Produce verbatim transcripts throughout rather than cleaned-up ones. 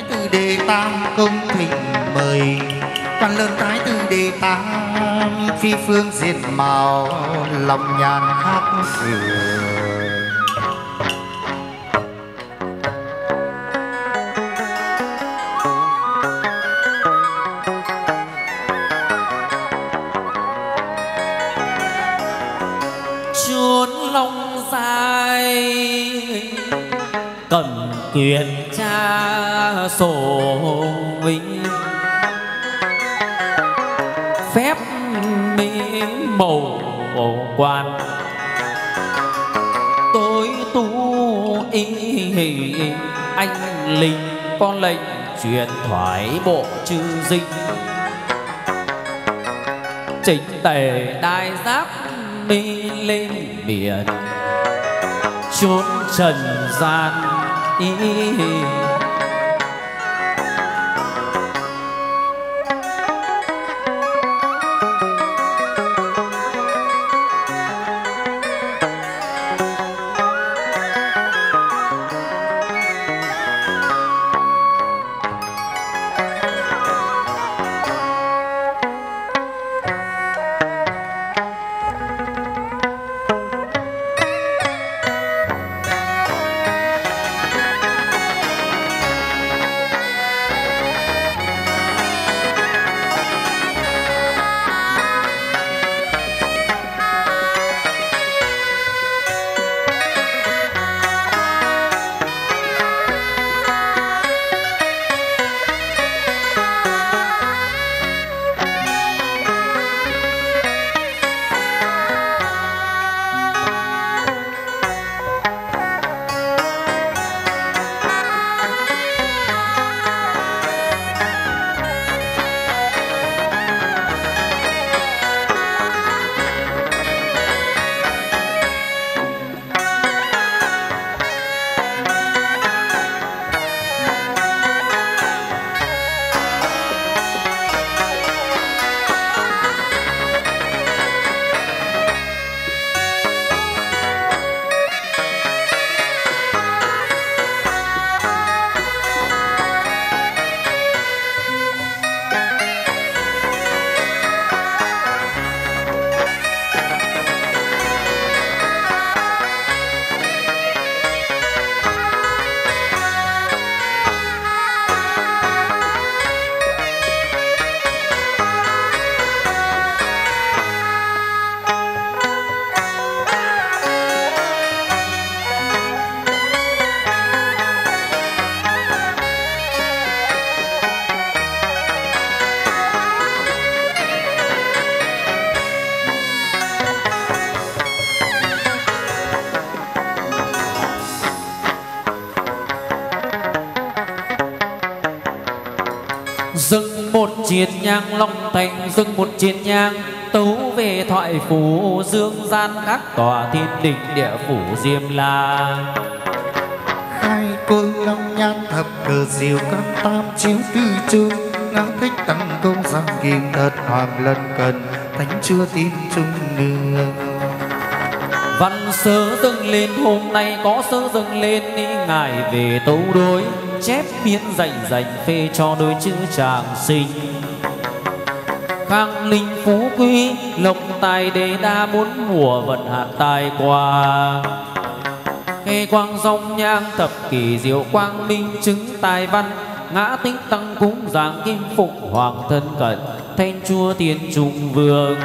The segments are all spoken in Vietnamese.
trái từ đề tam công thỉnh mời, quan lớn trái từ đề tam phi phương diệt màu lòng nhàn khắc sửa. Cầm quyền tra sổ minh, phép mỹ màu quan, tối tu ý hình anh linh. Con lệnh truyền thoái bộ chư dinh, chính tề đai giáp đi lên biển, chốn trần gian ý. Chiến nhang long thành dâng một chiến nhang tấu về thoại phủ dương gian các tòa thiên đình địa phủ Diêm La. Khai côn long nhan thập cờ diều các tam chiếu tư chương ngã thích tăng công giang kim thật hoàng lần cần thánh chưa tin chung đường. Văn sớ dâng lên hôm nay có sớ dâng lên ý ngài về tấu đối chép miễn dành dành phê cho đôi chữ tràng sinh. Khang linh phú quý lộc tài đề đa bốn mùa vận hạt tài quà. Khê quang dòng nhang thập kỷ diệu quang minh chứng tài văn ngã tính tăng cúng giáng kim phục hoàng thân cận thanh chúa tiên trung vương.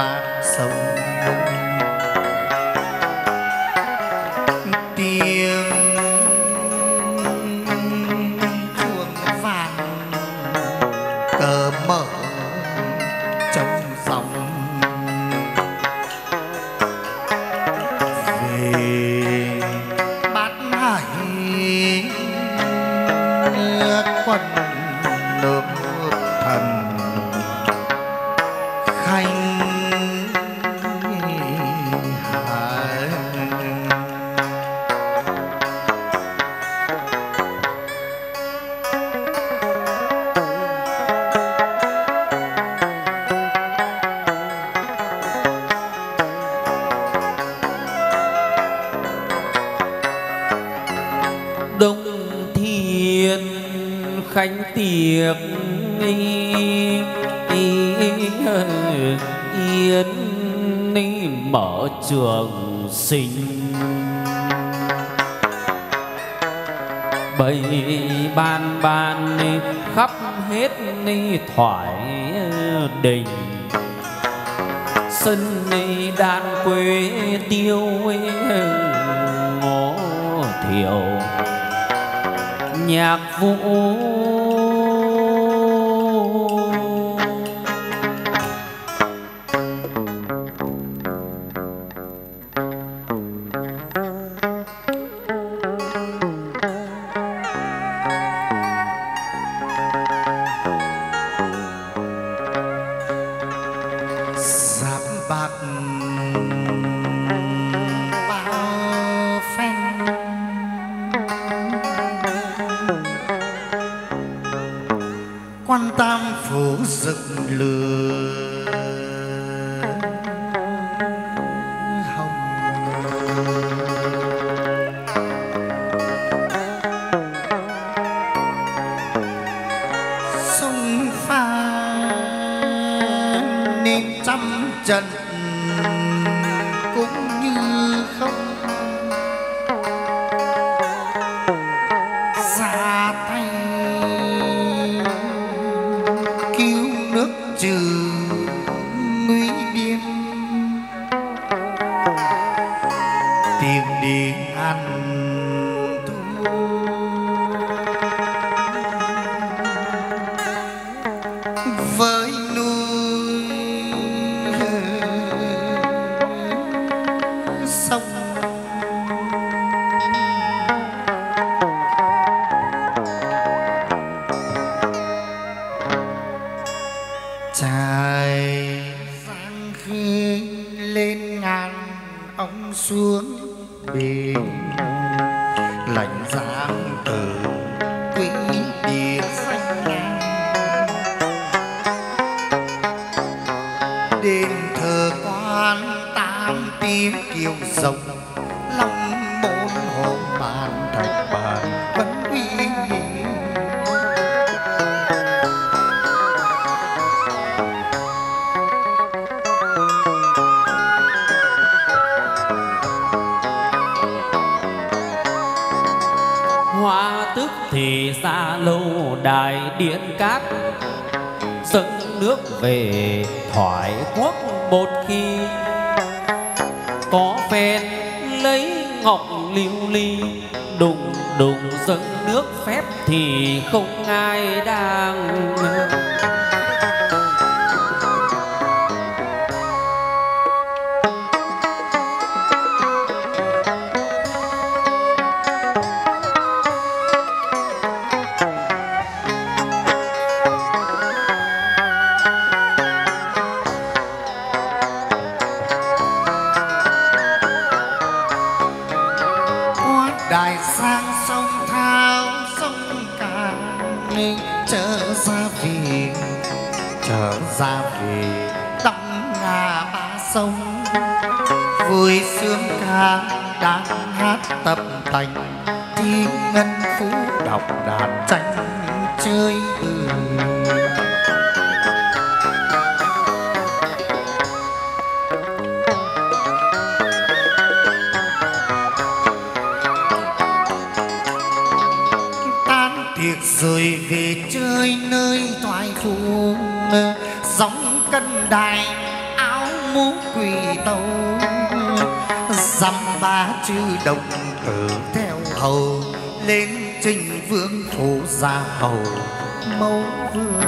ba sông tiếng chuông vàng cờ mở trong dòng về bát hải quần nước thần khánh tiệc yên mở trường sinh bầy ban ban khắp hết thoải đình sân đàn quê tiêu ngõ thiều nhạc vũ giáp bạc bao phen quan tam phủ rực lửa hồng sông pha nên trăm trận cũng như không ra tay cứu nước trừ nguy biên tìm đi ăn thua với núi sông trải vang khơi lên ngàn ông xuống biển lạnh giang từ quỹ địa xanh đền thờ quan tam tiếng kiều rồng long bốn hồn bàn thạch bàn vẫn uy hoa tức thì xa lâu đài điện cát dâng nước về thoải quốc một khi có phen lấy ngọc lưu ly đùng đùng dâng nước phép thì không ai đang đại sang sông Thao sông Cả nên trở ra vì trở ra vì đóng ngà ba sông vui sướng ca đang hát tập tành thi ngân phú đọc đàn tranh chơi từ tiệc rồi về chơi nơi thoại phù gióng cân đài áo muốn quỳ tâu dăm ba chư đồng tử theo hầu lên trình vương thủ gia hầu mẫu vương.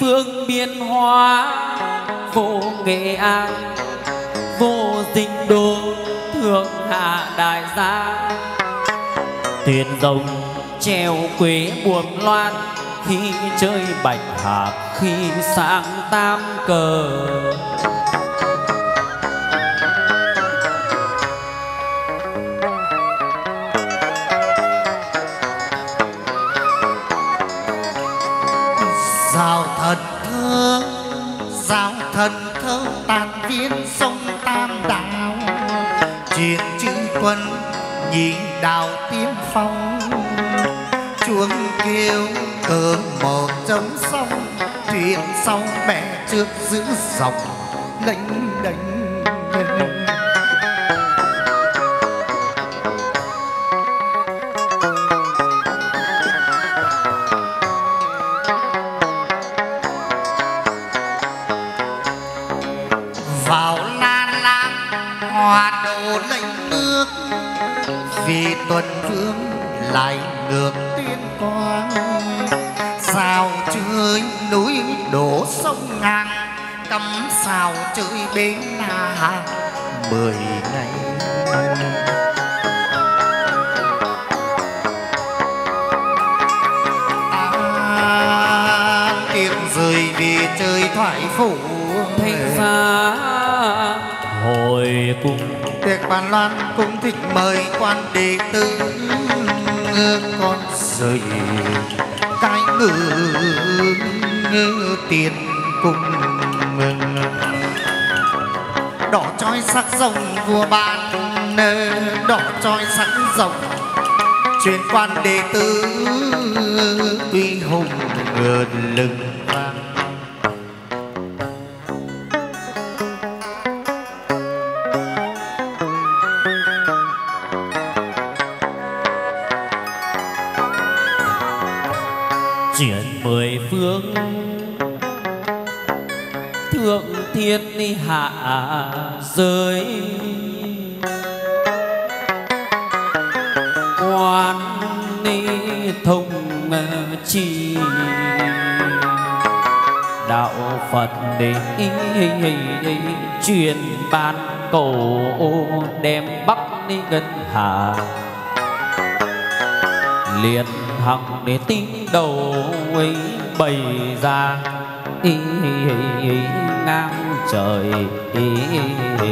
Phương biên hóa vô Nghệ An, vô dinh đô thượng hạ đại gia. Thuyền rồng treo quế buồm loan, khi chơi bạch hạc khi sáng tam cờ. Giao thần thơ, giao thần thơ tàn viên sông Tam Đảo, truyền chữ quân nhị đào tiên phong. Chuông kêu cờ mò trống sông, thuyền sông bè trước giữ dọc lênh đênh. Vì tuần vương lại ngược tiên quang, sao chơi núi đổ sông ngang, cắm sao chơi bến là mười ngày. À, tiếng rời về chơi thoại phủ thanh xa hồi cùng. Tiệc bàn loan cũng thích mời quan đệ tử, con rời cái ngự tiền cùng. Đỏ trói sắc rồng vua ban, đỏ trói sắc rồng truyền quan đệ tử uy hùng lừng vàng. Mười phương thượng thiên hạ giới, quan thông chi đạo Phật để truyền ban cầu đem Bắc đi gần hạ liền hằng để tính đầu ấy bày ra ý, ý, ý, ý, ngang trời ý, ý, ý.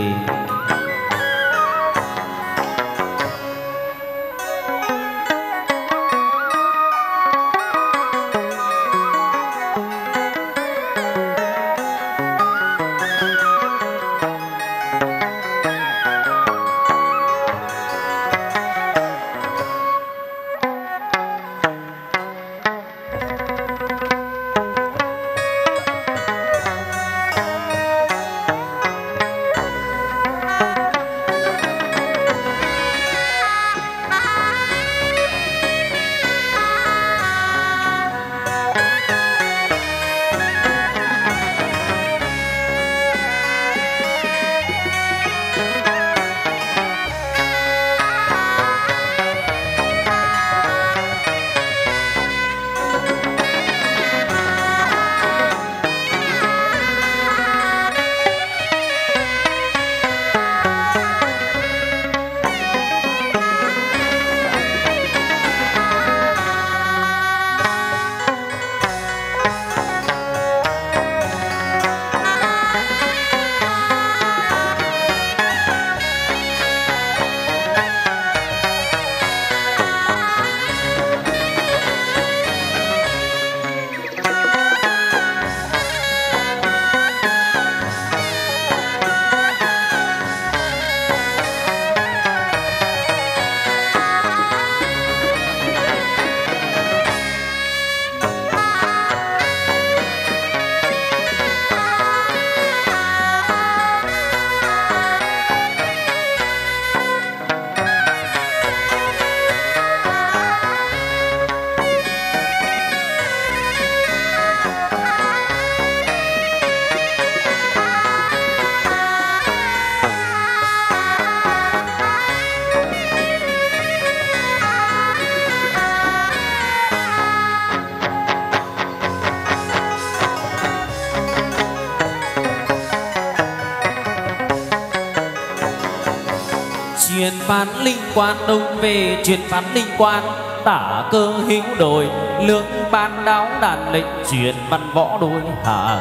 truyền phán linh quan đông về truyền phán linh quan tả cơ hữu đồi lương ban đáo đàn lệnh truyền văn võ đôi hạ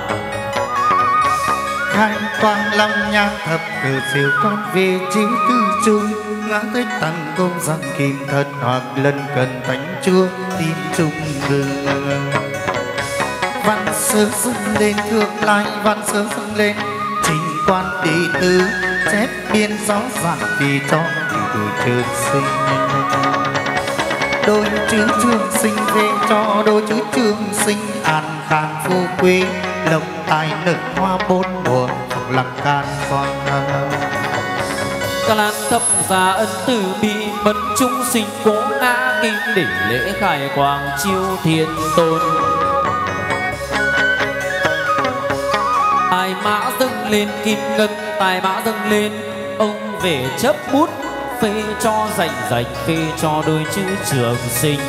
khai quang long nha thập cử siêu con về chiếu tư trung ngã tới tăng công giặc kim thật hoặc lần cần thánh chúa tin trung ngừng văn sơ dâng lên thương lai văn sơ dâng lên trình quan đệ tứ chép biên rõ ràng vì cho tuổi trường sinh đôi chữ trường sinh về cho đôi chữ trường sinh an khang phú quý lộc tài nở hoa bốn mùa lạc can con ca lan thập gia ân từ bi bất trung sinh cố ngã kinh đỉnh lễ khai quang chiêu thiên tôn tài mã dâng lên kim ngân tài mã dâng lên ông về chấp bút phê cho rành rành phê cho đôi chữ trường sinh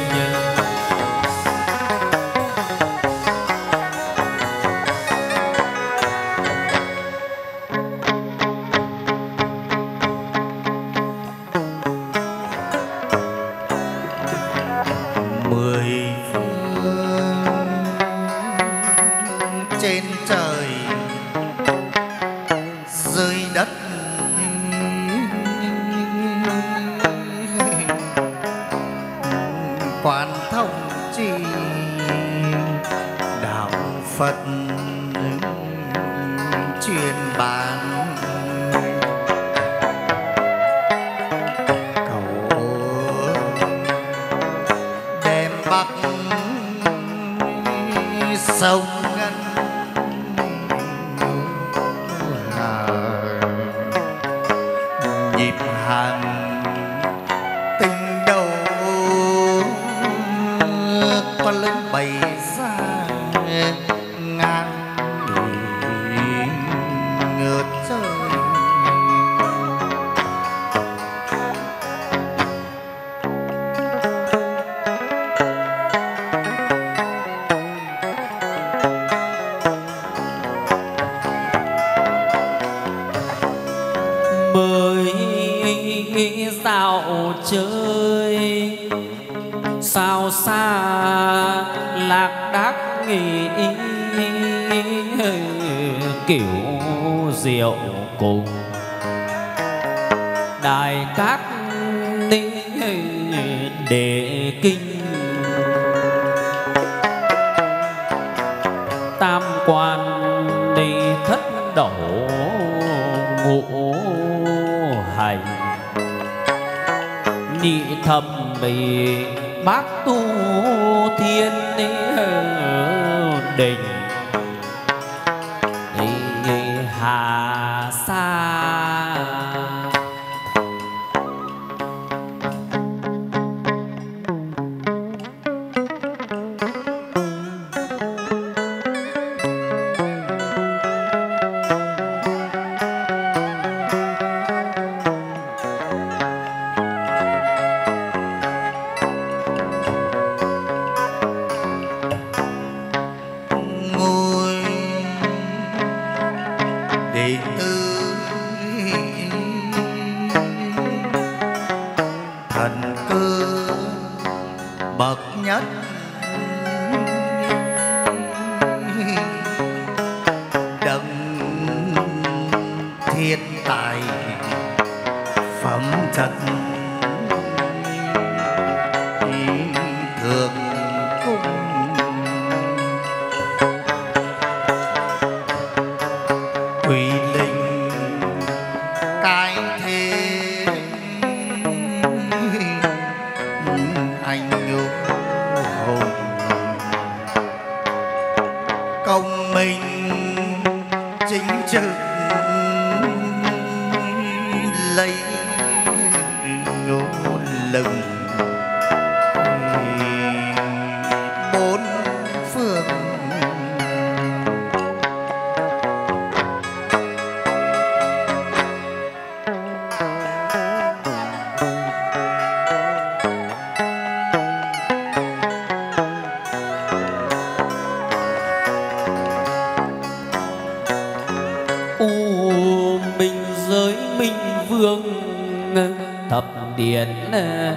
thập điện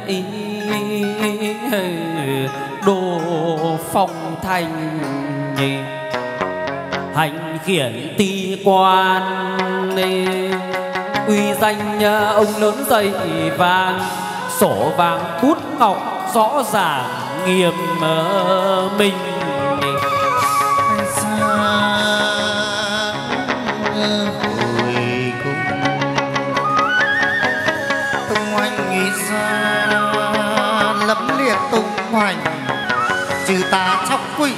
ý đô phong thành hành khiển ti quan uy danh ông lớn dày vàng sổ vàng cút ngọc rõ ràng nghiêm minh trừ ta chóc quỷ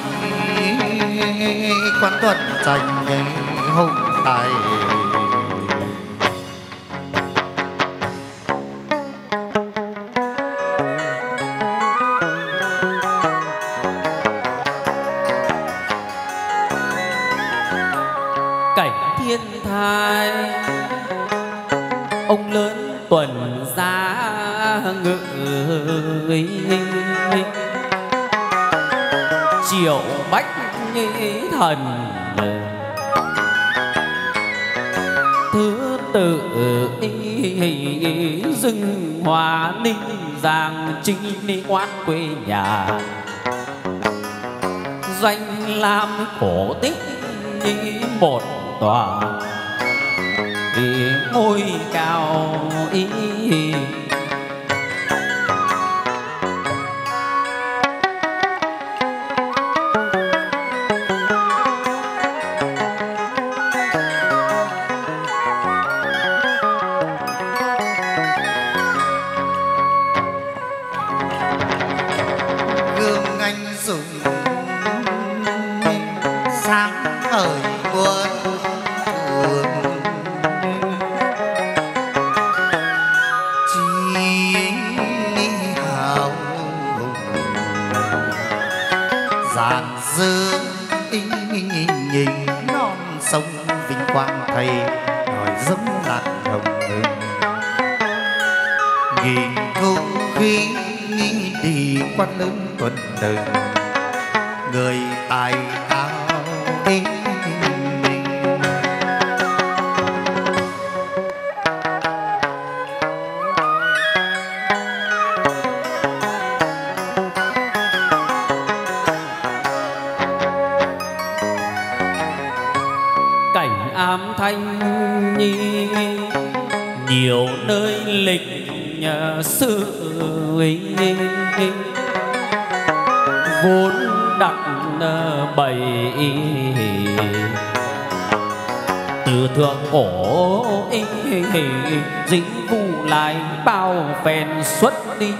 quán tuần tranh hùng tài cảnh thiên thai ông lớn tuần giá ngự triệu bách thần thứ tự dưng hòa ninh giang chính oán quê nhà danh lam cổ tích một tòa ngôi cao ý đi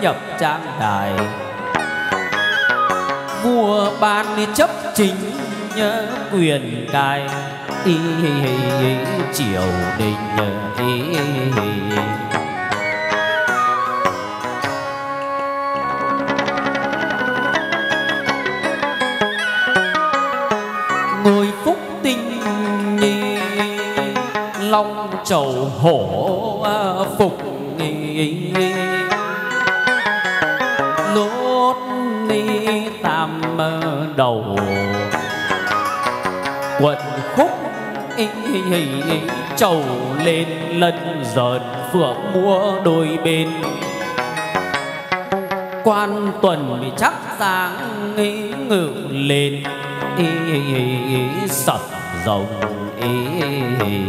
nhập trang đài vua ban chấp chính nhớ quyền cai y triều đình y ngôi phúc tinh long trầu hổ phục đầu quận khúc ý, ý, ý, ý, trầu lên lân dợn phượng mua đôi bên quan tuần chắc dáng ngự lên sập rồng ý, ý, ý.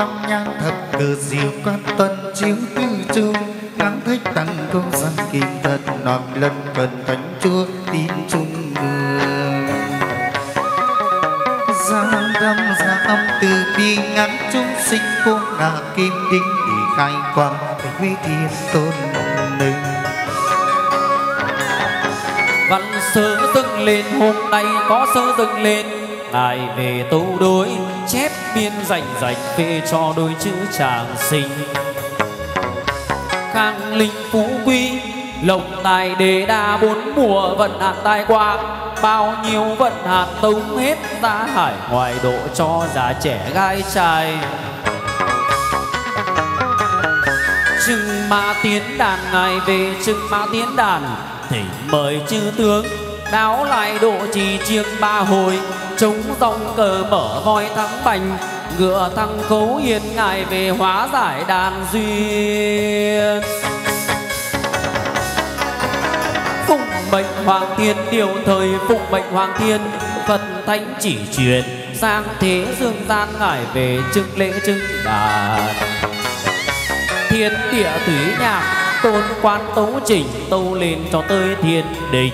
long nhang thập cờ diệu quan tuần chiếu tư chu lắng thích tăng công dân kỳ thật nọt lần cần thánh chúa tín trung người giang âm giang âm từ bi ngắn chúng sinh cũng là kim đinh thì khai quang thành huy thiên tôn linh văn sơ dâng lên hôm nay có sơ dâng lên ngài về tấu đối chép biên rành rành phê cho đôi chữ tràng sinh khang linh phú quý lộng tài đề đa bốn mùa vận hạn tài quang bao nhiêu vận hạn tống hết ra hải ngoài độ cho già trẻ gái trai chừng ma tiến đàn ngài về chừng ma tiến đàn thỉnh mời chư tướng đáo lại độ trì chiêng ba hồi chống dòng cờ mở voi thắng bành ngựa thăng cấu yên ngài về hóa giải đàn duyên phụng mệnh hoàng thiên điều thời phụng mệnh hoàng thiên Phật thánh chỉ truyền sang thế dương gian ngài về trưng lễ trưng đàn thiên địa thủy nhạc tôn quan tấu chỉnh tâu lên cho tới thiên đình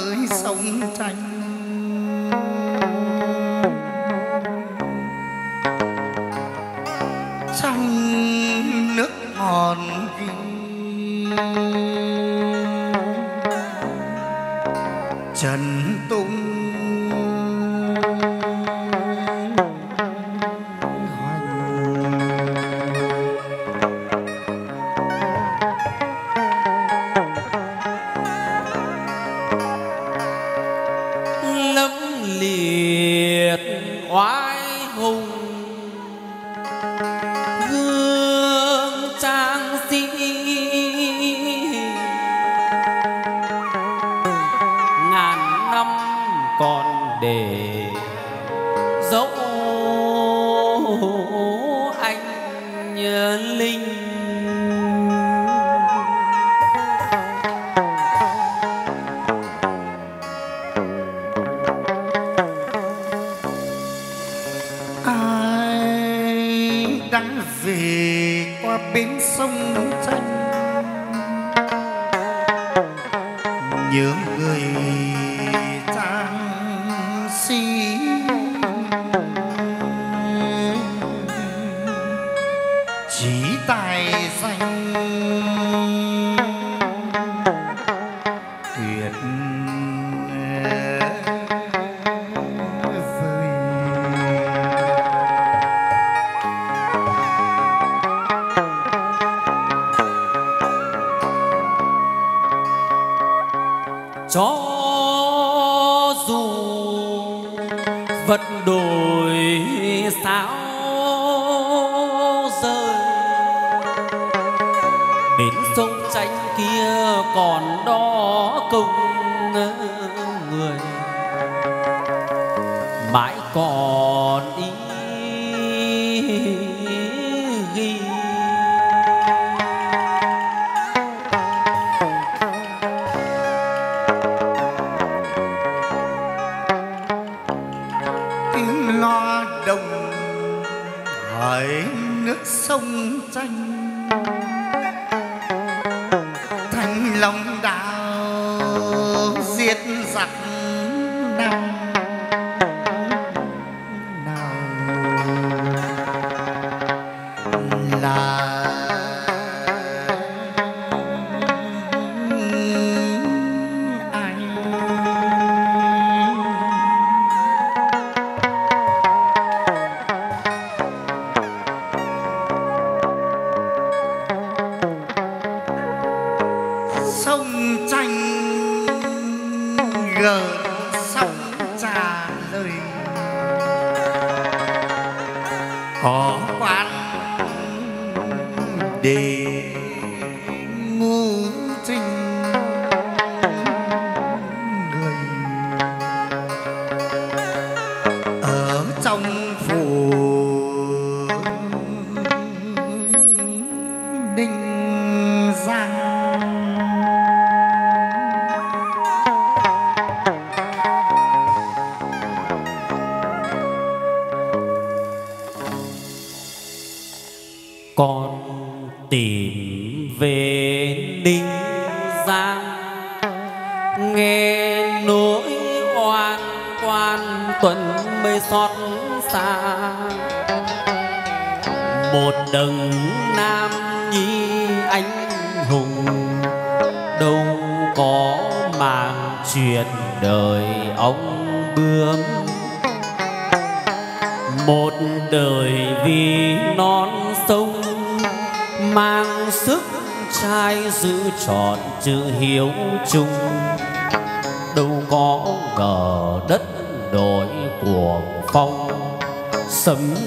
hơi sông tranh. Trong nước hòn ghi trần tung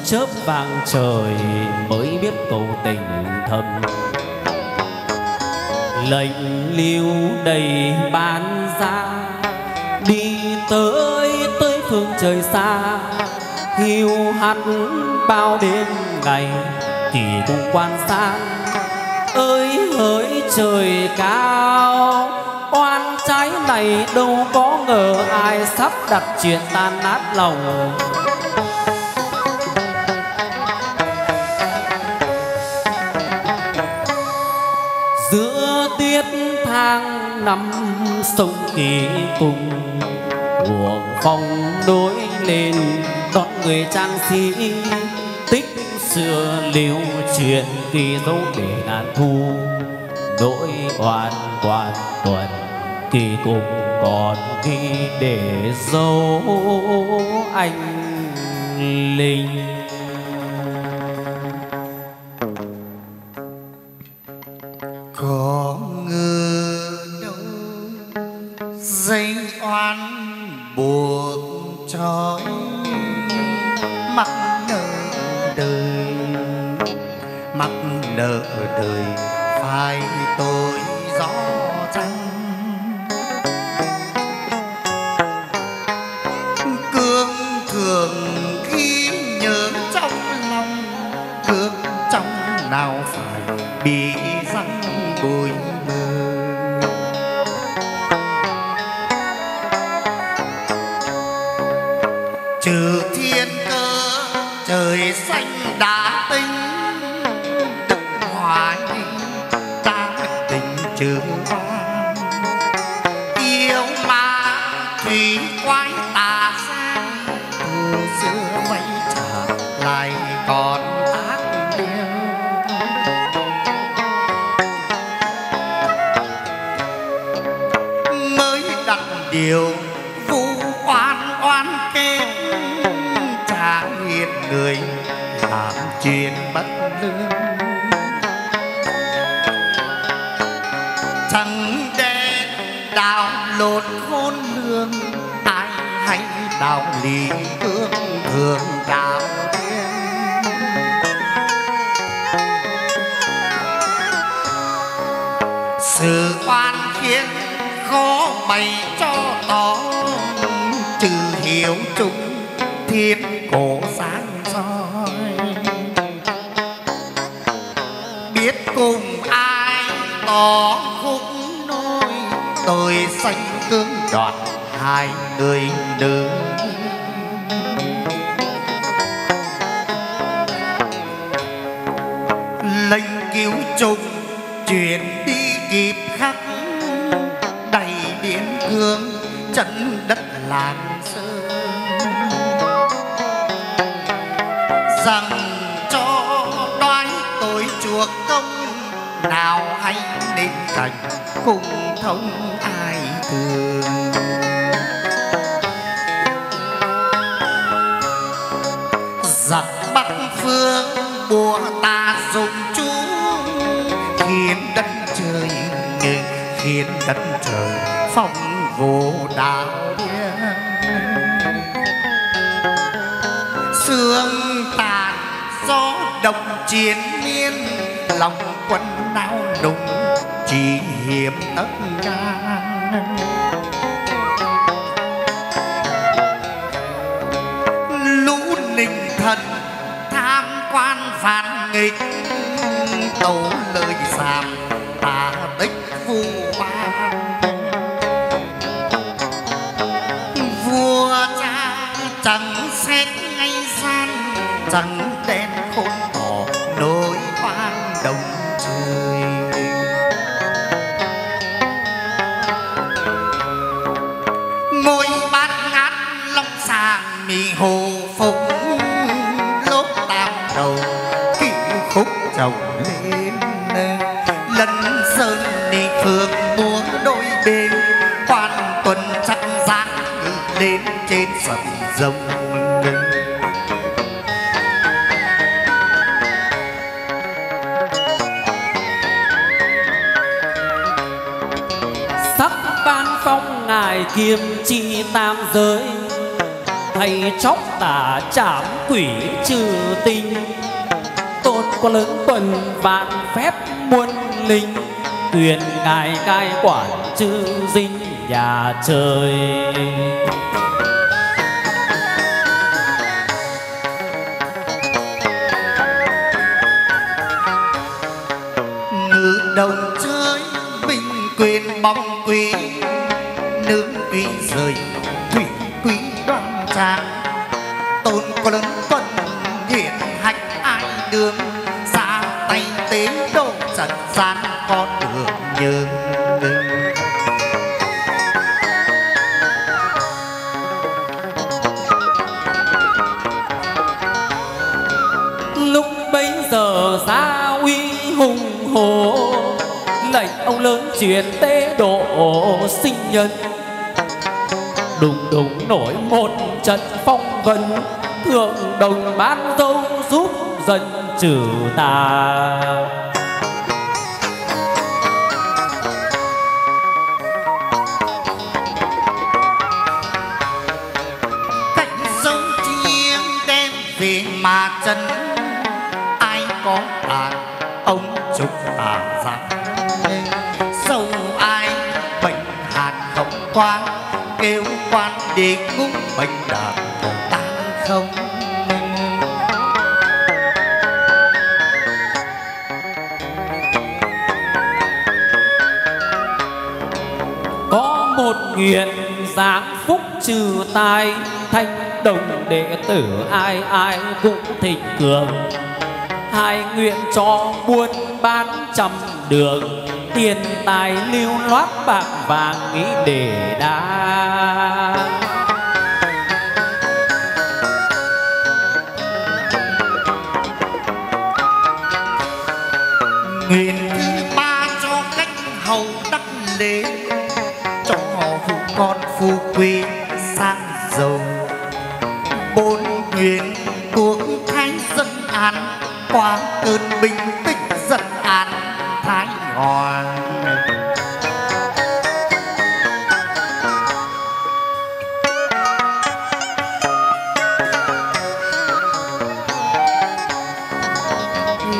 chớp vàng trời mới biết cầu tình thầm. Lệnh lưu đầy bán ra đi tới tới phương trời xa, hiu hắt bao đêm ngày thì cùng quan sát. Ơi hỡi trời cao, oan trái này đâu có ngờ ai sắp đặt chuyện tan nát lòng. Giữa tiết thang năm sông Kỳ cùng buồn phong đối lên đón người trang sĩ tích xưa liêu chuyện kỳ dấu để ngàn thu nỗi oan quan tuần kỳ cùng còn khi để dấu anh linh. Có ngờ đâu danh oan buộc trói mắc nợ đời, mắc nợ đời phải tôi rõ ràng. Cương thường khi nhớ trong lòng, cương trong nào phải bị răng bồi mờ. Trừ thiên cơ trời xanh đã tính, đừng hoài ta tình trừ oan. Yêu ma thủy quái tà xa, từ xưa mấy trả lại còn ác điên. Mới đặt điều vu oan oan kém, trả nghiệt người làm chuyện bất lương. Chẳng đen đào lột khôn lương, ai hãy đạo lý ước thường đạo thiên. Sự oan khiến khó bày cho tỏ, trừ hiểu chúng thiên cổ sáng soi. Biết cùng ai tỏ khúc nỗi, tôi sanh tương đoạt hai người nữ. Lệnh cứu chung chuyển đi kịp khắc, đầy biến thương chấn đất làng sơn. Rằng cho đoái tôi chuộc công, nào anh đến cảnh cùng thông ai thương. Giặc Bắc Phương bùa tà dùng chú, khiến đất trời khiến đất trời phong vô đạo điên. Sương tàn gió đồng chiến miên, lòng quân nao nùng chỉ hiểm ấp ngang. Lũ nình thần tham quan phản nghịch, tấu lời sàm tà tích vu oan. Vua cha chẳng xét ngay gian, chẳng đen khôn tỏ nỗi oan đồng trời. Ngôi bát ngát long xà mì hồ phục, lốt tam đầu kỹ khúc chồng lên. Lân sơn đi phượng múa đôi bên, quan tuần chắc giác lên trên sầm rồng. Sắc ban phong ngài kiêm chi tam giới, thầy chóc tả chảm quỷ trừ tinh. Tôn có lớn tuần vạn phép muôn linh, tuyên ngài cai quản chư dinh nhà trời. Nữ đồng chơi bình quyền bóng quý, nữ quý rời thủy quý đoan trang. Tôn có lớn tuần hiện hạch ai đường, ra tay tế độ trần gian con được nhường. chuyện tế độ sinh nhân. Đùng đùng nổi một trận phong vân, thượng đồng bán dâu giúp dân trừ tà. Cạnh sông chiêng đem về mà chân, ai có tàn ông trục tàn phạt. Sâu ai bệnh hạt không quan, kêu quan đi cúng bệnh đàn còn tan không. Có một nguyện giáng phúc trừ tai, thanh đồng đệ tử ai ai cũng thịnh cường. Hai nguyện cho buôn bán trăm đường, tiền tài lưu loát bạc vàng nghĩ để đá. Nguyện thứ ba cho cách hầu đắc đế, cho họ phụ con phu quý sang giàu. Bốn nguyện cuộc thái dân an, qua cơn bình tĩnh dân an thái hoàng.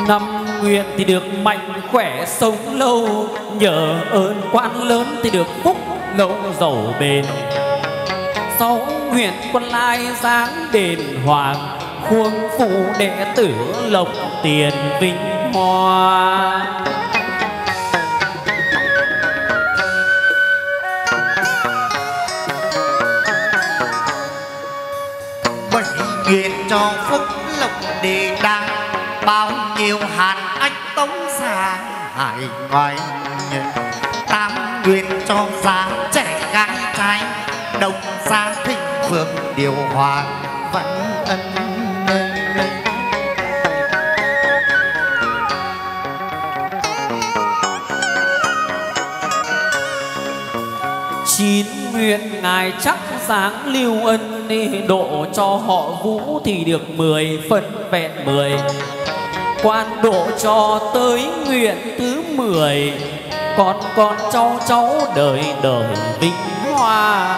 Năm nguyện thì được mạnh khỏe sống lâu, nhờ ơn quan lớn thì được phúc lâu giàu bền. Sáu nguyện quan lai giáng đền hoàng, khuôn phụ đệ tử lộc tiền vinh hoa. Bảy nguyện cho phúc lộc đề đàng, bao nhiêu hàn ách tống xa hải ngoại. Tám nguyện cho giá trẻ gái trai, đồng gia thịnh vượng điều hòa vẫn ân. Chín nguyện ngài chắc sáng lưu ân, độ cho họ Vũ thì được mười phần vẹn mười. Quan độ cho tới nguyện thứ mười, còn con cháu cháu đời đời vinh hoa.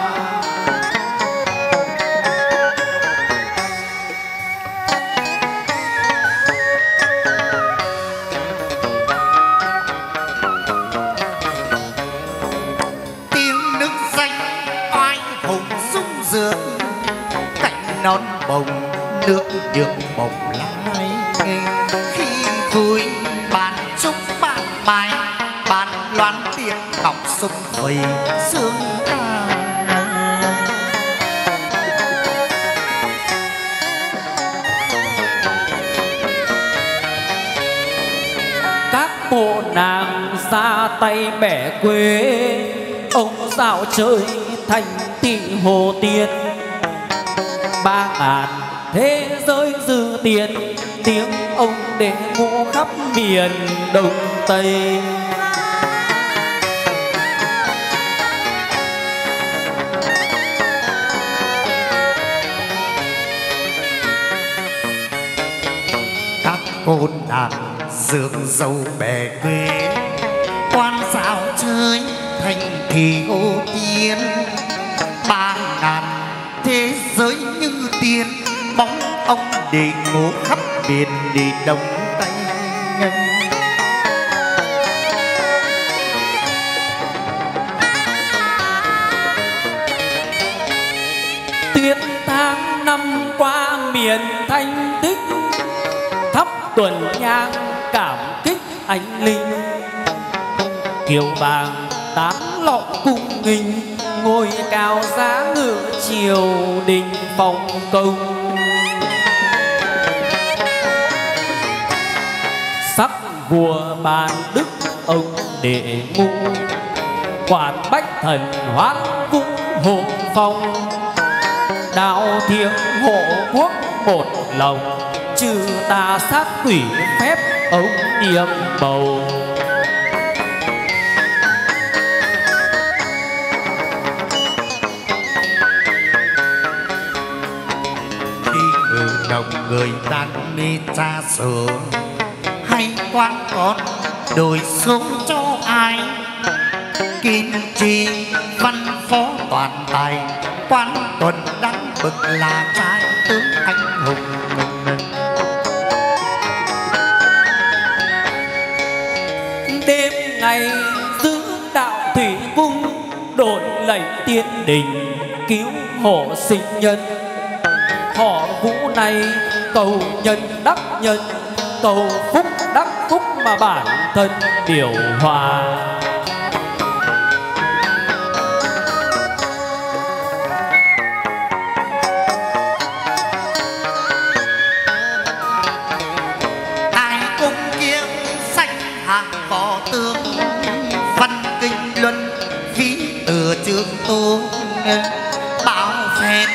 Non bồng nước được bồng lái, khi vui bàn chúc bàn bài, bàn loan tiếng ngọc sung vầy sương ca. Các bộ nàng ra tay bẻ quế, ông dạo chơi thành thị hồ tiên. Ba ngàn thế giới dư tiền, tiếng ông để ngô khắp miền Đông Tây. Các cô đàn dương dâu bè quê, quan dạo chơi thành thị ô tiên. Ba ngàn thế giới như tiên, bóng ông để ngủ khắp miền đi Đông Tây. Tuyết tháng năm qua miền thanh tích, thắp tuần nhang cảm kích anh linh. Kiều bàng tán lọ cung nghinh, ngồi cao giá ngự triều đình phòng công. Sắc vua bàn đức ông đệ ngu, quản bách thần hoán cung hộ phong. Đạo thiêng hộ quốc một lòng, trừ tà sát quỷ phép ông niệm bầu. lòng người tan đi xa xưa. Hay quan con đổi xuống cho ai, kim chi văn phó toàn tài, quan tuần đắng bực là trai tướng anh hùng. Đêm ngày giữ đạo thủy cung, đổi lệnh tiên đình cứu hộ sinh nhân. Họ vũ này cầu nhân đắc nhân, cầu phúc đắc phúc mà bản thân điều hòa. Ai cũng kiếm sách hạng võ tướng, văn kinh luân ví từ trường tôn, bảo phép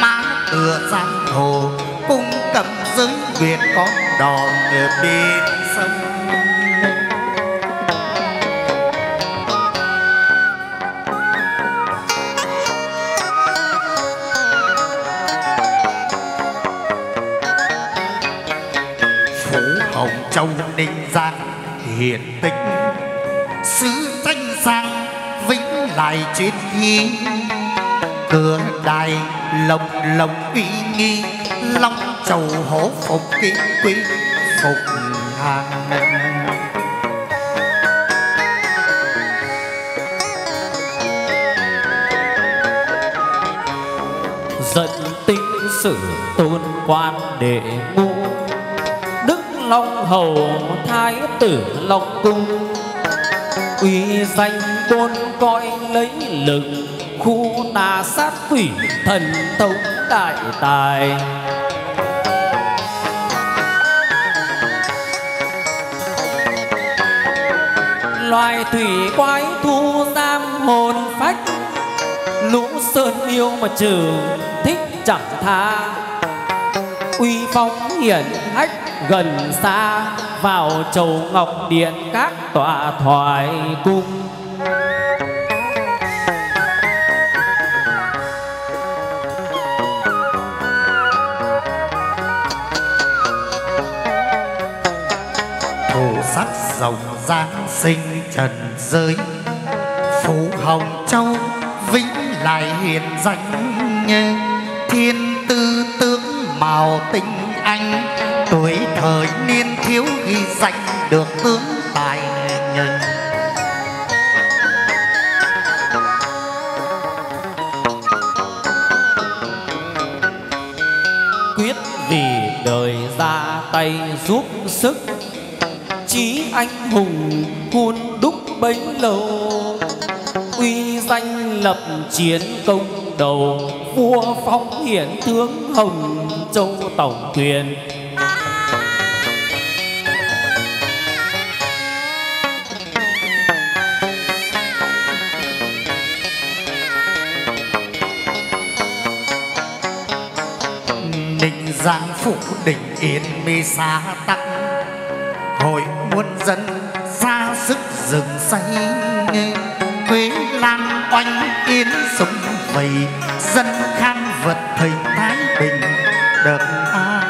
má tựa giang hồ, cung cầm giới nguyệt con đò ngược bên sông. Phủ Hồng Châu Ninh Giang hiển tĩnh, sứ Thanh Giang vĩnh lại chiến thi. Cửa đài lồng lồng uy nghi, long trầu hổ phục kính quý phục hàng. Dẫn tinh sử tôn quan đệ ngũ, đức long hầu thái tử long cung. Uy danh tôn coi lấy lực, khu tà sát quỷ thần tống đại tài. Loài thủy quái thu giam hồn phách, lũ sơn yêu mà trừ thích chẳng tha. Uy phong hiển hách gần xa, vào chầu ngọc điện các tọa thoại cung. Sắc rồng giáng sinh trần giới, Phủ Hồng Châu vĩnh lại hiền danh. Thiên tư tướng màu tinh anh, tuổi thời niên thiếu ghi danh được tướng tài. Quyết vì đời ra tay giúp sức, chí anh hùng hôn đúc bấy lâu. Uy danh lập chiến công đầu, vua phong hiển tướng Hồng Châu tổng quyền. Ninh Giang phủ đỉnh Yên mi xa tắc, hội muôn dân ra sức rừng xanh. Quế lan oanh yến sống vầy, dân khan vật thịnh thái bình được an.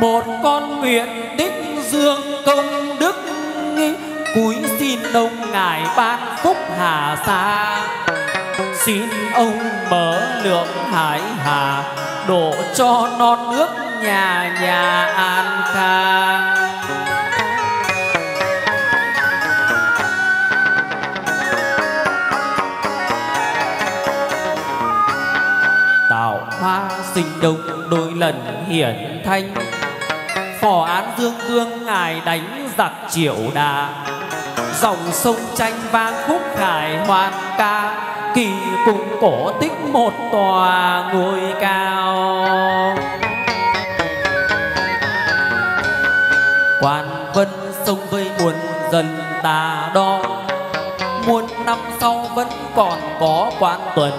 Một con nguyện đích dương công đức, cúi xin ông ngài ban phúc hà xa. Xin ông mở lượng hải hà, đổ cho non nước nhà nhà an khang. Tạo hoa sinh đông đôi lần hiển thanh, phò án dương cương ngài đánh giặc Triệu Đà. Dòng sông tranh vang khúc khải hoan ca, kỳ cùng cổ tích một tòa ngôi cao. Quan Vân sông vây muôn dân ta đo, muôn năm sau vẫn còn có Quan Tuần.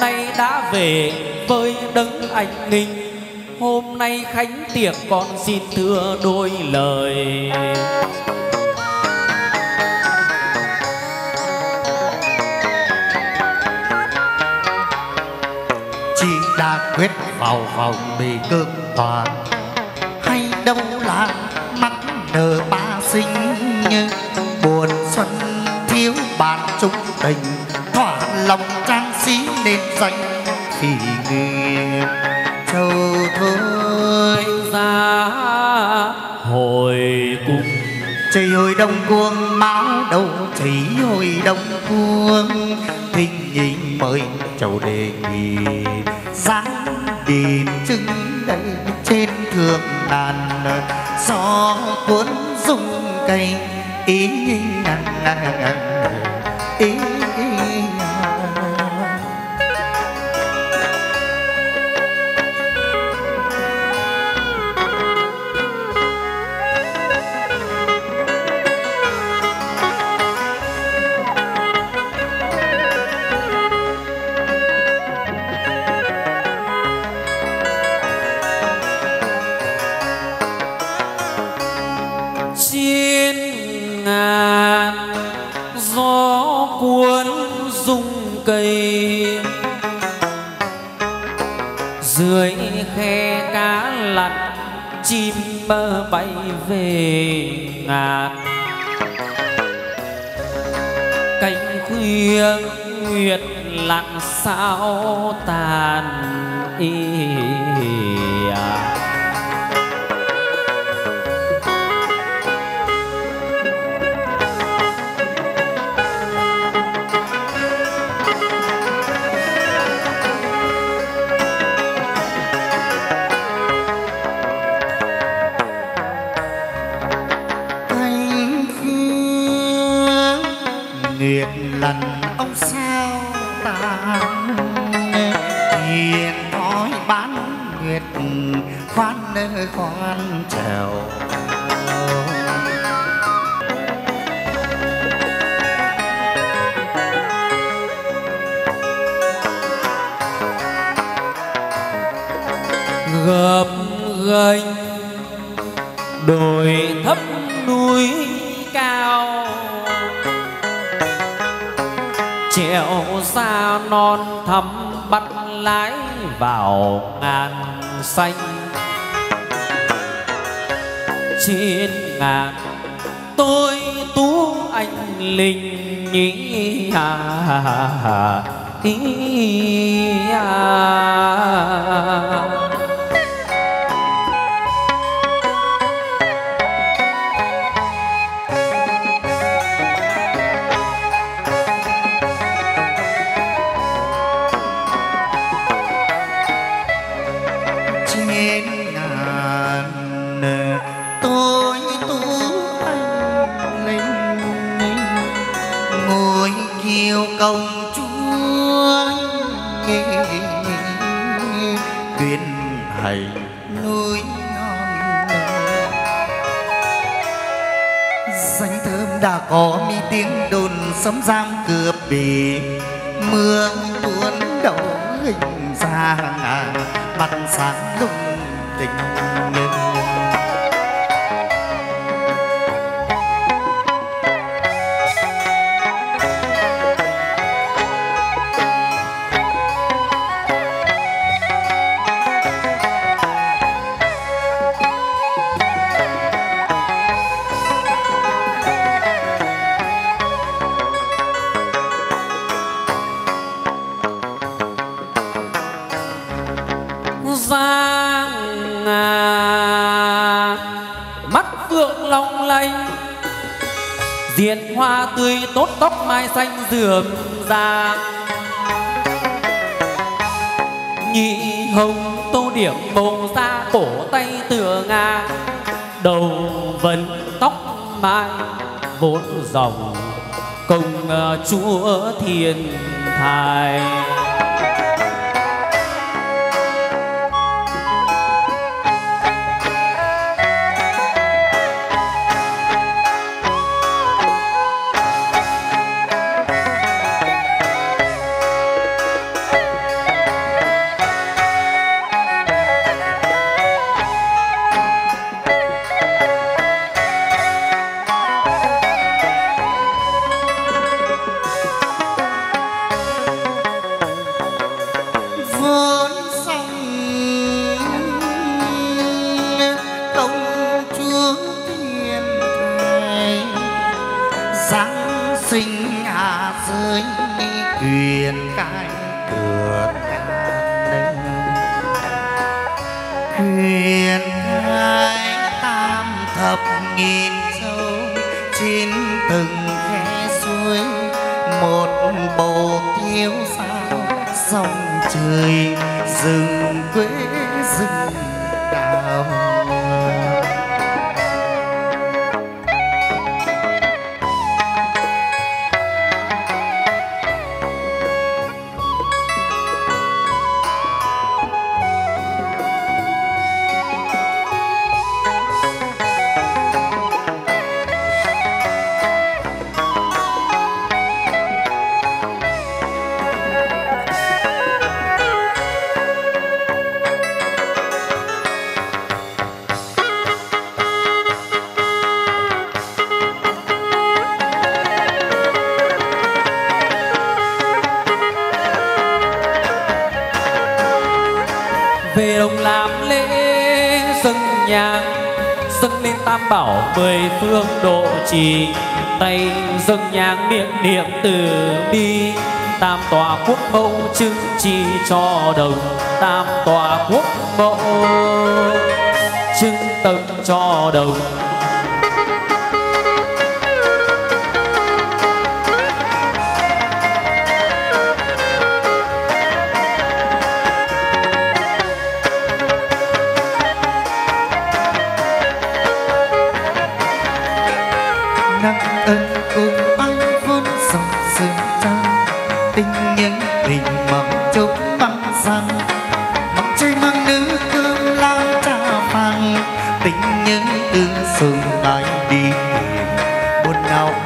Nay đã về với đấng anh linh, hôm nay khánh tiệc con xin thưa đôi lời. quyết vào vòng bị cương toàn, hay đâu là mắt nở ba sinh buồn xuân thiếu bạn chung tình, thỏa lòng trang sĩ nên danh thì nghiệp châu thôi ra hồi cung. Trời ơi đông cuồng máu đầu chỉ hồi đông cuồng thình nhìn mời châu đề nghị sáng điềm chứng đây trên thượng đàn gió cuốn rung cây ý ngàn ngàn ý. Bay về ngạt cánh khuya nguyệt lặng sao tàn y à. Lần ông sao tàn hiền thói bán nguyệt khoan nơi khoan trèo gập ghềnh đồi thấp núi cao trèo xa non thắm bắt lái vào ngàn xanh trên ngàn tôi tú anh linh nhí à, ý à. Công chúa tuyên hành núi non danh thơm đã có mi tiếng đồn sấm giam cửa bể mưa tuôn đầu hình ra mặt sáng lung tình. Diện hoa tươi tốt tóc mai xanh rườm rà nhị hồng tô điểm màu da cổ tay tựa ngà đầu vần tóc mai vốn dòng công chúa thiên thai. nghìn sâu trên từng khe suối, một bầu thiếu sao sông trời, rừng quê rừng đào. Về đồng làm lễ dâng nhang, dâng lên Tam Bảo mười phương độ trì, tay dâng nhang niệm niệm từ bi. Tam tòa quốc mẫu chứng chỉ cho đồng, tam tòa quốc mẫu chứng tâm cho đồng.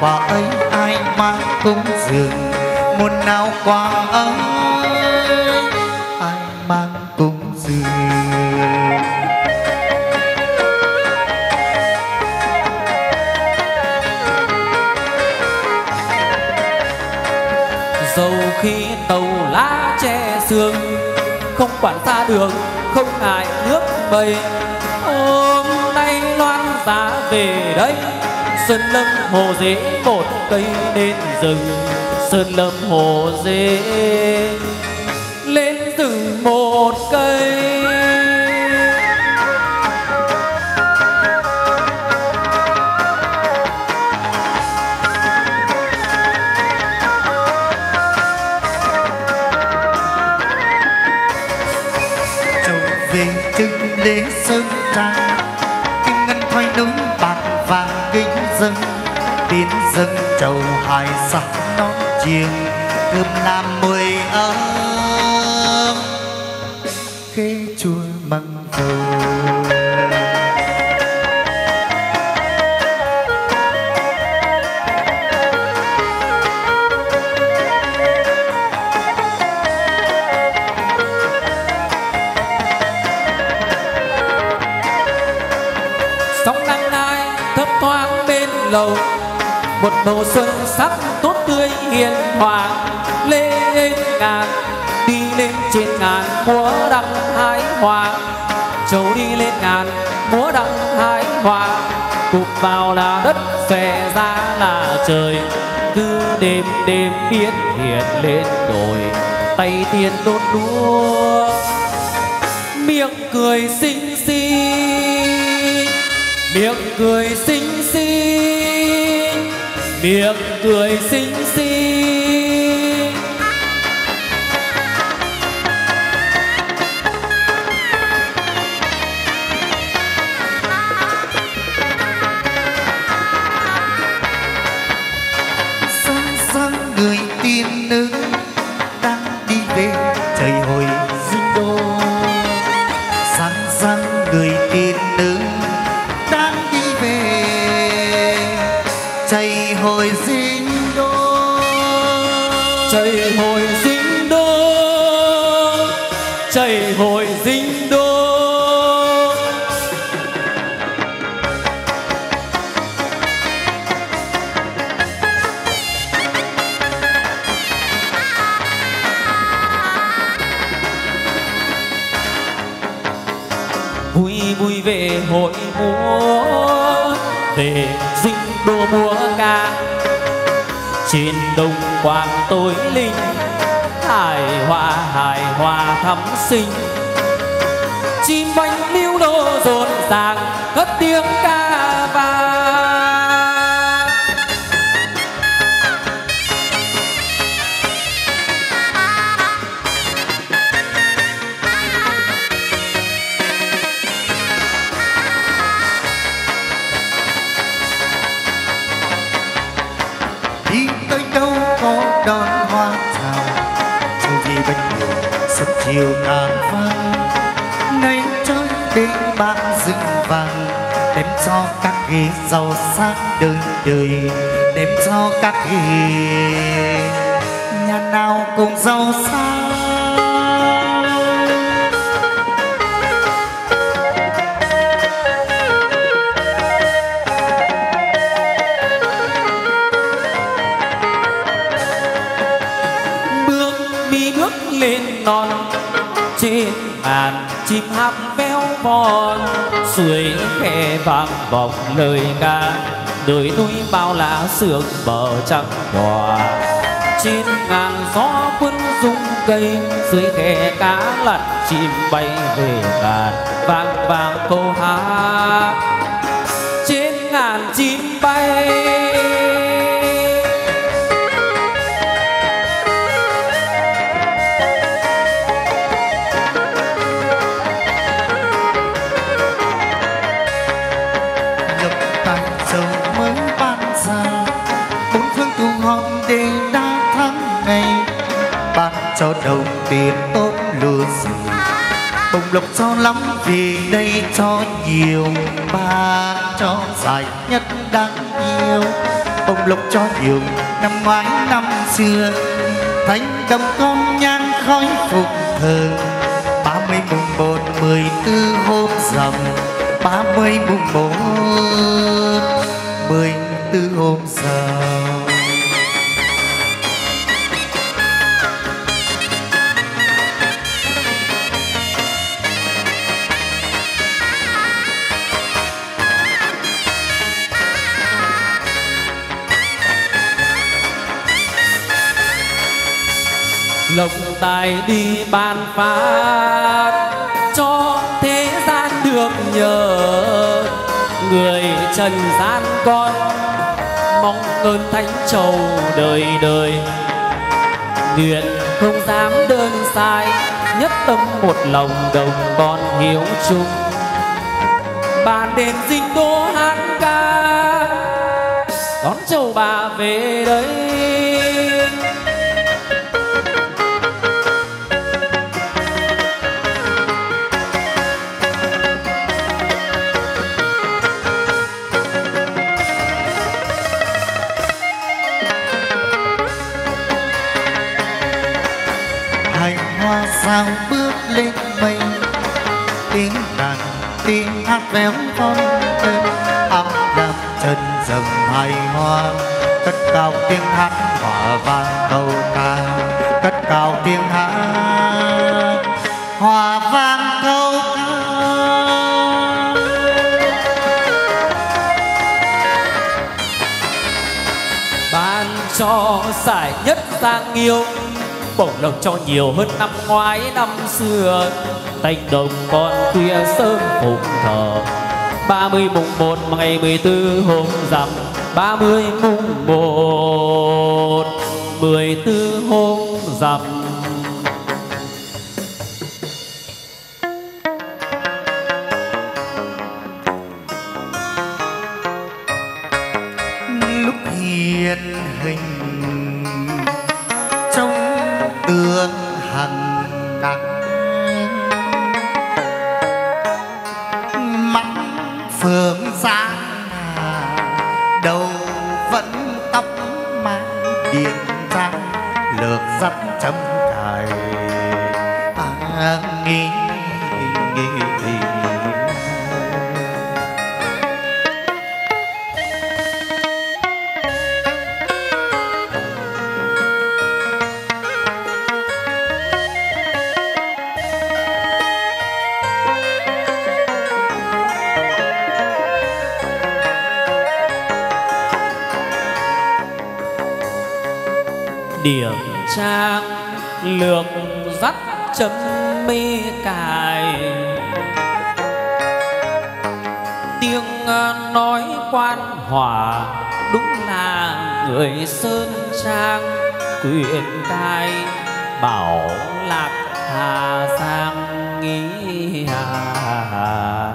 Quả ấy ai mang cúng dường, một nào quả ấy ai mang cúng dường. Dầu khi tàu lá che sương, không quản xa đường, không ngại nước mây. Hôm nay loan giá về đây, sơn lâm hồ dễ một cây lên rừng, sơn lâm hồ dễ lên rừng một cây. Trầu về trưng lễ sơn trang, kinh ngân thoái đúng bạc vàng kinh dân, tiến dân trầu hải sản non chiêng, cơm làm mười ấm khế chua măng dầu. Lầu một màu xuân sắc tốt tươi hiền hòa, lên ngàn đi lên trên ngàn múa đăng hái hoa. Trầu đi lên ngàn múa đăng hái hoa, cụp vào là đất xòe ra là trời. Cứ đêm đêm biến hiện lên đồi, tay tiền đốt đũa miệng cười xinh xinh, miệng cười xinh xinh, miệng cười xinh xinh. Sáng sáng người tiên nữ đang đi về trời hồi sinh đô. Sáng sáng người tiên nữ đang đi về trời hồi dính đô, chảy hồi dính đô, chảy hồi dính đô. Vui vui về hội múa, về dính đô múa ca. Trên đồng quang tối linh, hải hoa hải hoa thắm xinh. Chim bánh lưu lô rộn ràng, cất tiếng ca vang. chiều càng vang, nay trói đinh bạc rừng vàng, đem cho các ghi giàu sang đời đời, đem cho các ghi nhà nào cũng giàu sang. Lên non trên ngàn chim hát véo von, suối khe vang vọng lời ca, đời núi bao lá sương bờ trắng đòa. Trên ngàn gió cuốn rung cây, dưới khe cá lặn chim bay về ngàn vang vang câu hát trên ngàn chim bay. Cho đồng tiền tốt lừa dừa, bồng lộc cho lắm vì đây cho nhiều, ba cho dài nhất đáng yêu. Bồng lộc cho nhiều năm ngoái năm xưa, thánh đồng con nhang khói phục thờ. Ba mươi mùng một mười tư hôm rằm, ba mươi mùng một mười tư hôm rằm. Lộc tài đi ban phát cho thế gian được nhờ, người trần gian con mong ơn thánh trầu đời đời, nguyện không dám đơn sai, nhất tâm một lòng đồng con hiếu chung. Bàn đền dinh đô hát ca đón trầu bà về đấy. Sao bước lên mây, tiếng đàn tiếng hát véo von lên, áo đạp chân rồng hài hoa, cất cao tiếng hát hòa vang câu ca, cất cao tiếng hát hòa vang câu ca. Ban cho giải nhất sang yêu, bổng lộc cho nhiều hơn năm ngoái năm xưa, tành đồng con khuya sớm phụng thờ. Ba mươi mùng một ngày mười tư hôm rằm, ba mươi mùng một mười tư hôm rằm. Lúc hiện hình tương hằng nắng, mắt phượng sáng hà, đầu vẫn tóc mang điện trắng, lược dắt chấm cài à, nghĩ nghĩ nghĩ điểm trang lược dắt chấm mê cài, tiếng nói quan hòa đúng là người sơn trang, quyện tai bảo lạc Hà Giang nghĩ hà.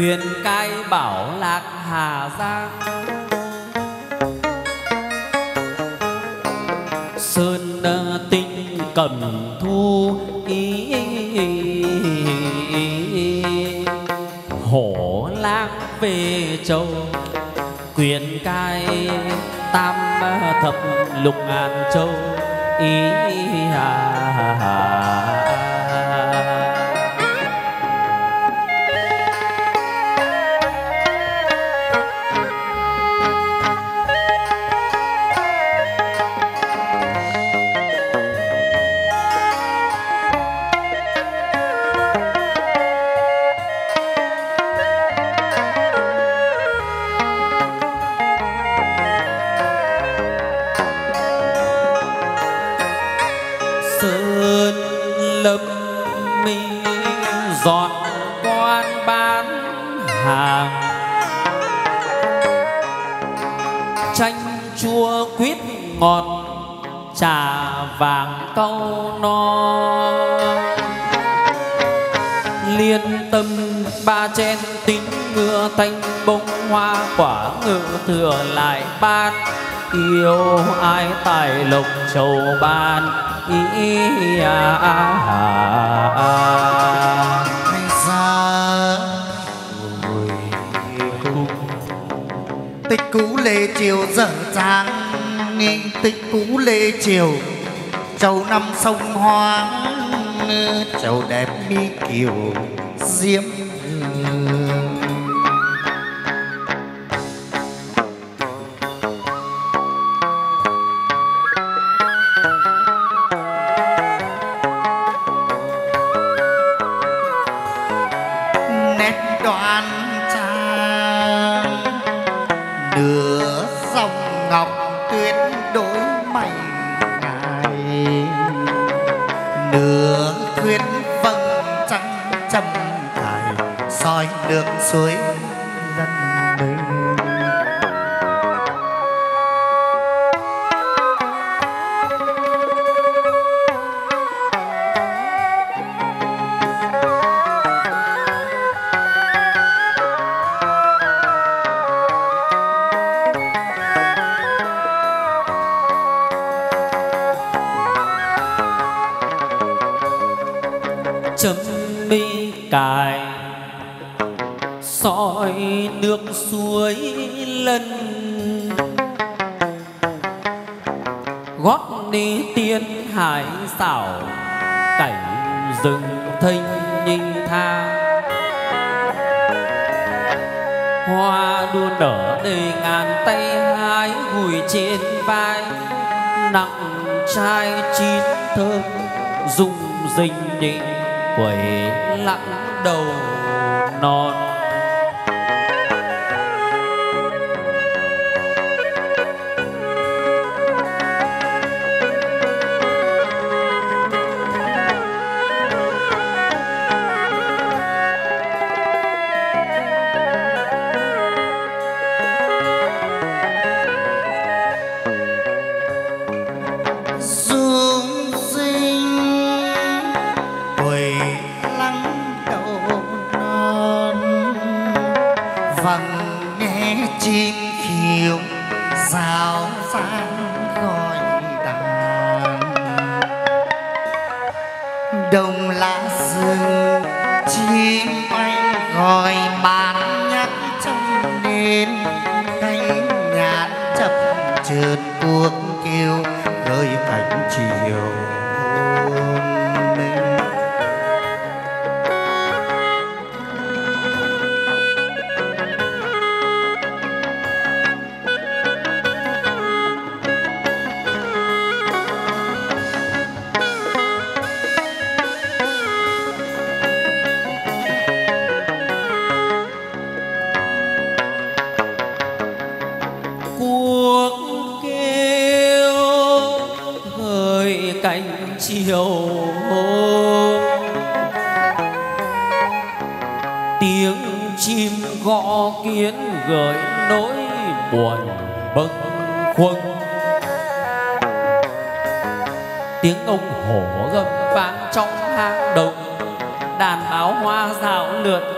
thuyền cai bảo lạc Hà Giang, sơn tinh cầm thu ý, hổ lang về châu quyền cai tam thập lục ngàn châu ý hà. Ngọt trà vàng câu no, liên tâm ba chen tính ngựa thanh bông hoa quả ngựa thừa lại ban, yêu ai tài lộc châu ban ý à à à. Hay xa người cùng tích cũ lê chiều dở dáng, tích cũ lê chiều châu năm sông hoang, châu đẹp mi kiều diễm hương. Nét đoan trang nửa dòng ngọc tuyệt đối mày ngài, nửa khuyên vầng trắng trầm tài soi nước suối lần đây. Chấm mi cài soi nước suối lân, gót đi tiên hải xảo cảnh rừng thanh nhinh tha, hoa đua nở đầy ngàn tay hái gùi trên vai, nặng trai chín thơm dùng dình nhịn quẩy lặng đầu non.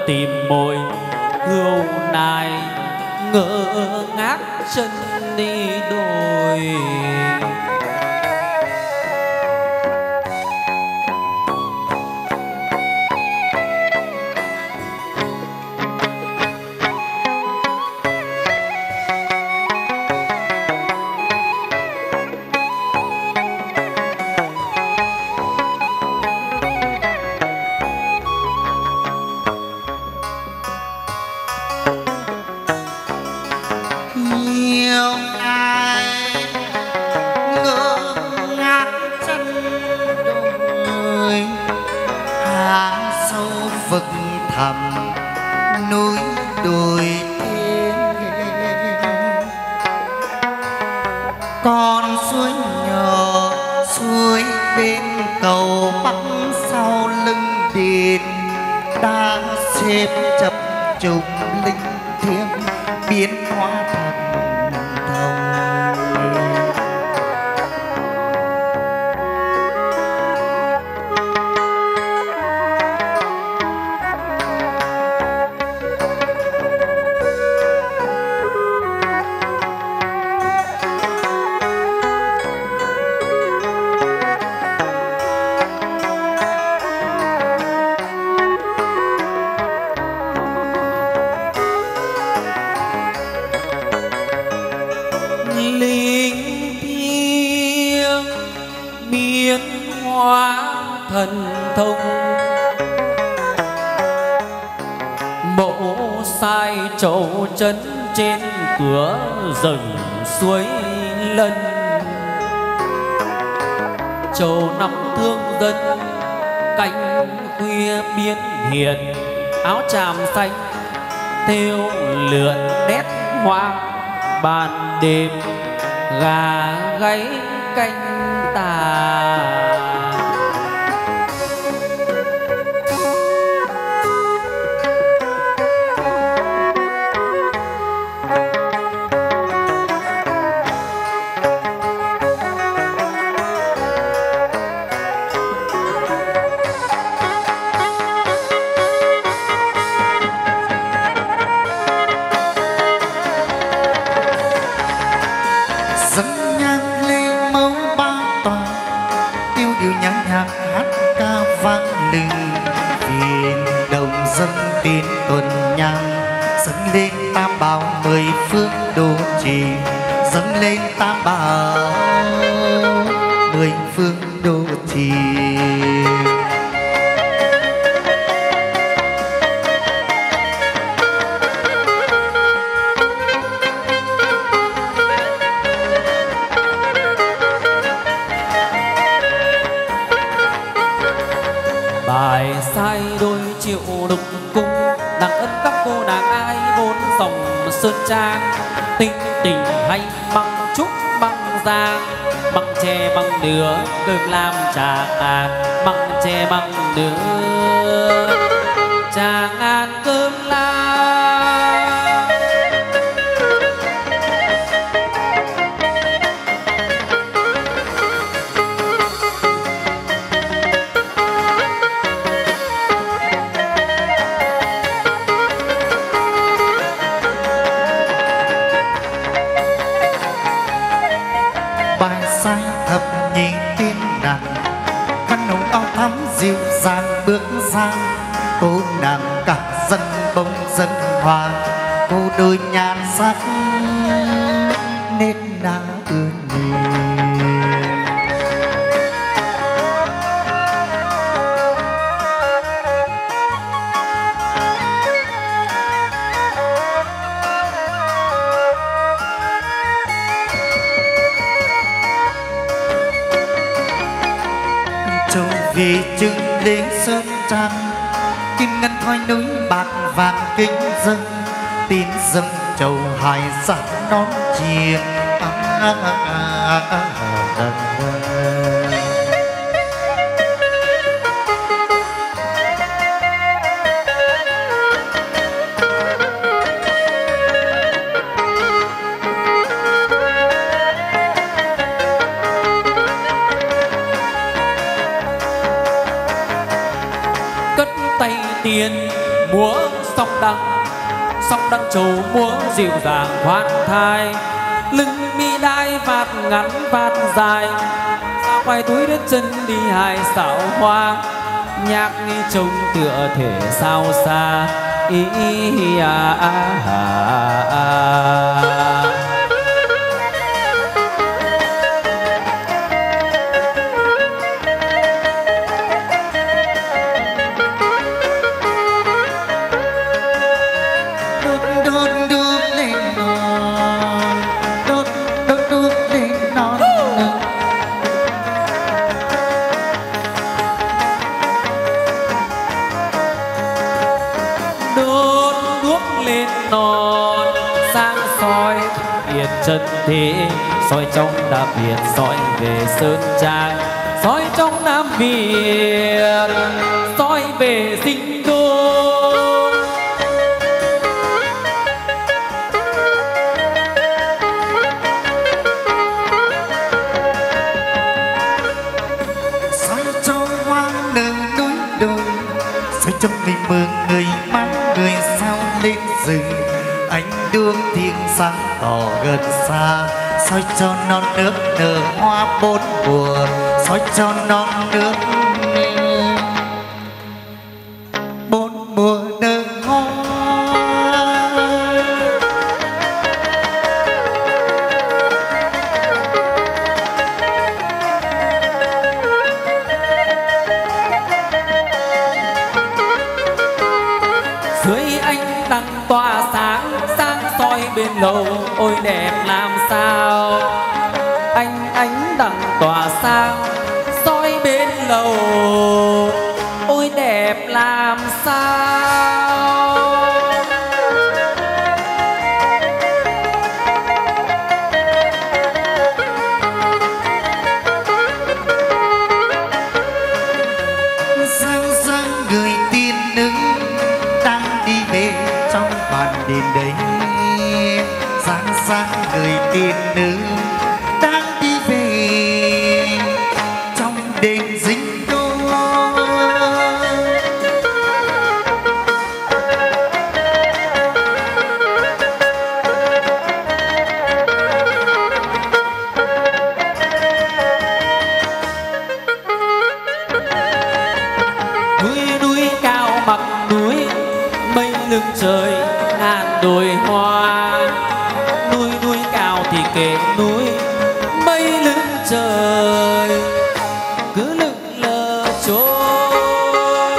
Tìm mồi hươu nài ngơ ngác chân đi đồi. Cất tay tiền múa song đăng sóng đăng trầu múa dịu dàng khoan thai, lưng mi đai vạt ngắn vạt dài, ngoài túi đất chân đi hai xảo hoa, nhạc nghi trông tựa thể sao xa. Ý, ý, ý, à, à, à, à. Chân thế soi trong Nam Việt, soi về Sơn Trang, soi trong Nam Việt, soi về Dinh Đô. Soi trong hoang đường núi đồi, soi trong tình mường người mang người sao lên rừng, ánh đương thiên sáng tỏ gần xa, soi cho non nước nở hoa bốn mùa, soi cho non nước bốn mùa nở hoa. Dưới ánh nắng tỏa sáng, sáng soi bên lầu ôi đẹp làm sao. Anh ánh đặng tỏa sang soi bên lầu ôi đẹp làm sao. Sáng sáng người tiên nữ đang đi về trong bàn đền đấy, sáng sáng người tiên nữ đang đi về trong đền Dinh Đô. Núi núi cao mặt núi, mây lưng trời ngàn đồi hoa. Thì kề núi mây lưng trời cứ lững lờ trôi.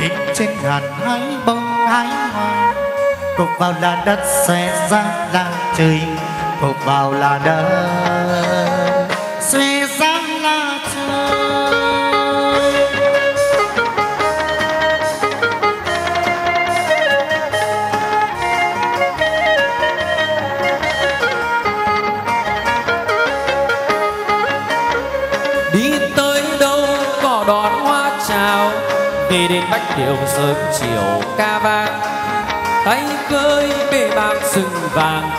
Đến trên ngàn hái bông hái hoa, cột vào là đất xòe ra là trời, cột vào là đất xòe ra là trời. Đi tới đâu có đón hoa chào, về đến bách điệu sớm chiều ca vang, tay cưỡi bể bạc sừng vàng,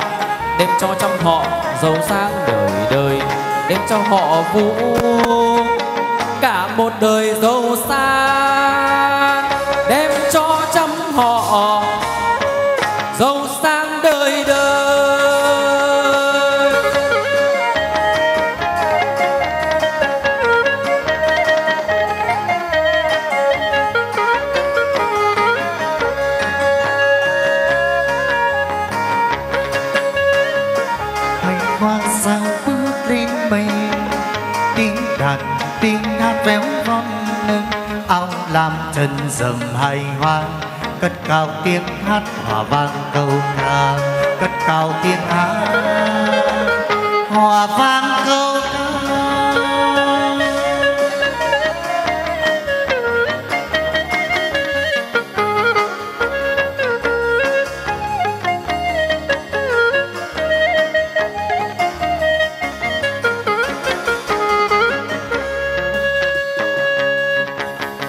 đem cho trong họ giàu sang đời đời, đem cho họ vũ cả một đời giàu sang, đem cho trong họ giàu sang đời đời. Tiếng hát véo von nương áo làm chân dầm hay hoa, cất cao tiếng hát hòa vang câu ca, cất cao tiếng hát hòa vang câu ca.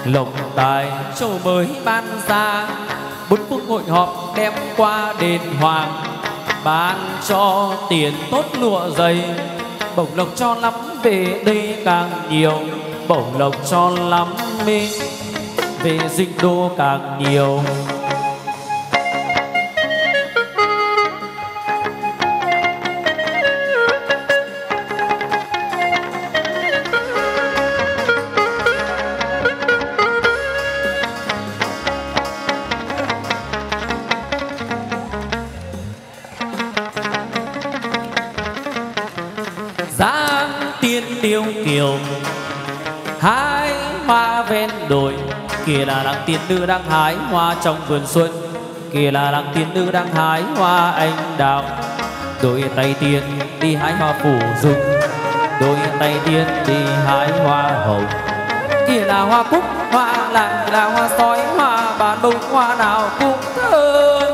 Lộc tài châu mới ban ra, bốn quốc hội họp đem qua đền hoàng, ban cho tiền tốt lụa dày. Bổng lộc cho lắm về đây càng nhiều, bổng lộc cho lắm mê về dịch đô càng nhiều. Hái hoa ven đồi, kìa là đặng tiên nữ đang hái hoa trong vườn xuân, kìa là đặng tiên nữ đang hái hoa anh đào. Đội tay tiên đi hái hoa phủ dung, đội tay tiên đi hái hoa hồng. Kìa là hoa cúc, hoa lạng, là hoa sói, hoa bà bông, hoa nào cũng thơm.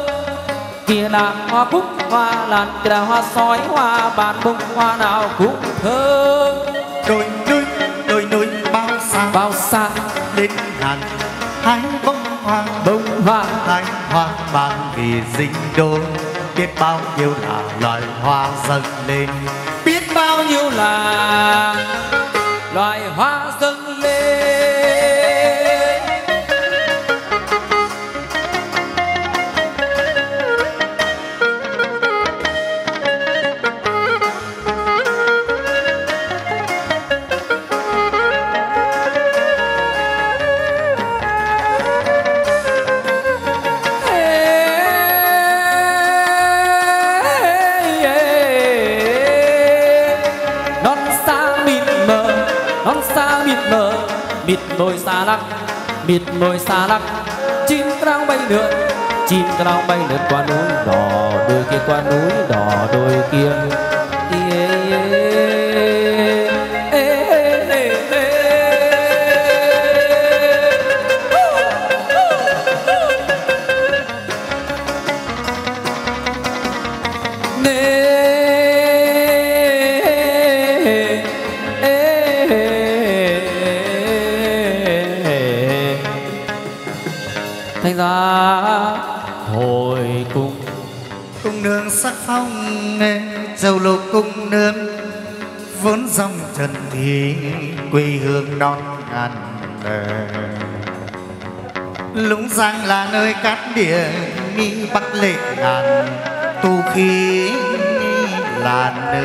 Kìa là hoa cúc, hoa lạng, kìa là hoa sói, hoa bà bông, hoa nào cũng thơm. Đôi núi, đôi núi bao xa, bao xa đến hàng hái bông hoa, bông hoa hái hoa mang vì dinh đô. Biết bao nhiêu là loài hoa dâng lên, biết bao nhiêu là loài hoa dâng lên. Mịt môi xa lắc, mịt môi xa lắc, chim đang bay lượn, chim đang bay lượn qua núi đỏ, đôi kia qua núi đỏ, đôi kia. Thành ra hồi cung cung nương sắc phong nên châu lục cung nương vốn dòng trần thì quê hương non ngàn đời. Lũng Giang là nơi cát địa mi bắc lệ ngàn tu khí là nơi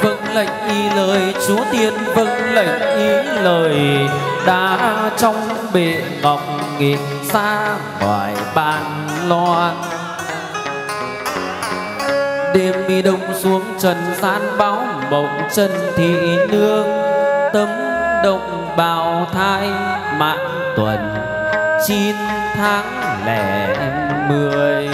vâng lệnh y lời chúa tiên, vâng lệnh y lời đá trong bệ ngọc nghỉ xa ngoài bàn loan. Đêm mi đông xuống trần gian báo mộng chân thị nương, tấm động bào thai mãn tuần chín tháng lẻ mười.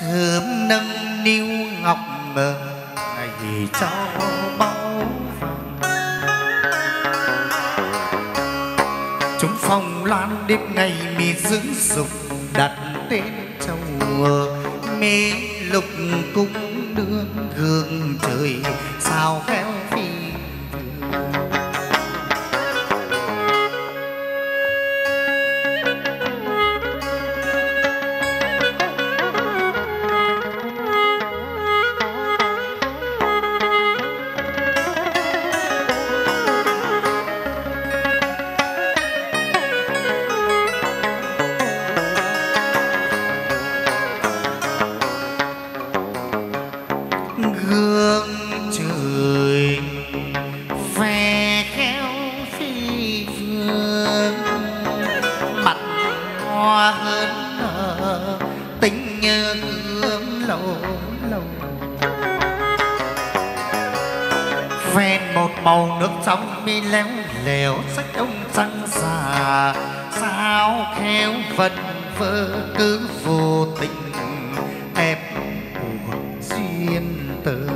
sớm nâng niu ngọc mờ ngày cho bao vàng. Chúng phong loan đêm ngày mì dưỡng dục đặt tên châu mê lục cung đương gương trời sao khéo phi. Léo lèo sách ông trăng xà sao khéo vật vơ cứ vô tình ép buộc duyên tử.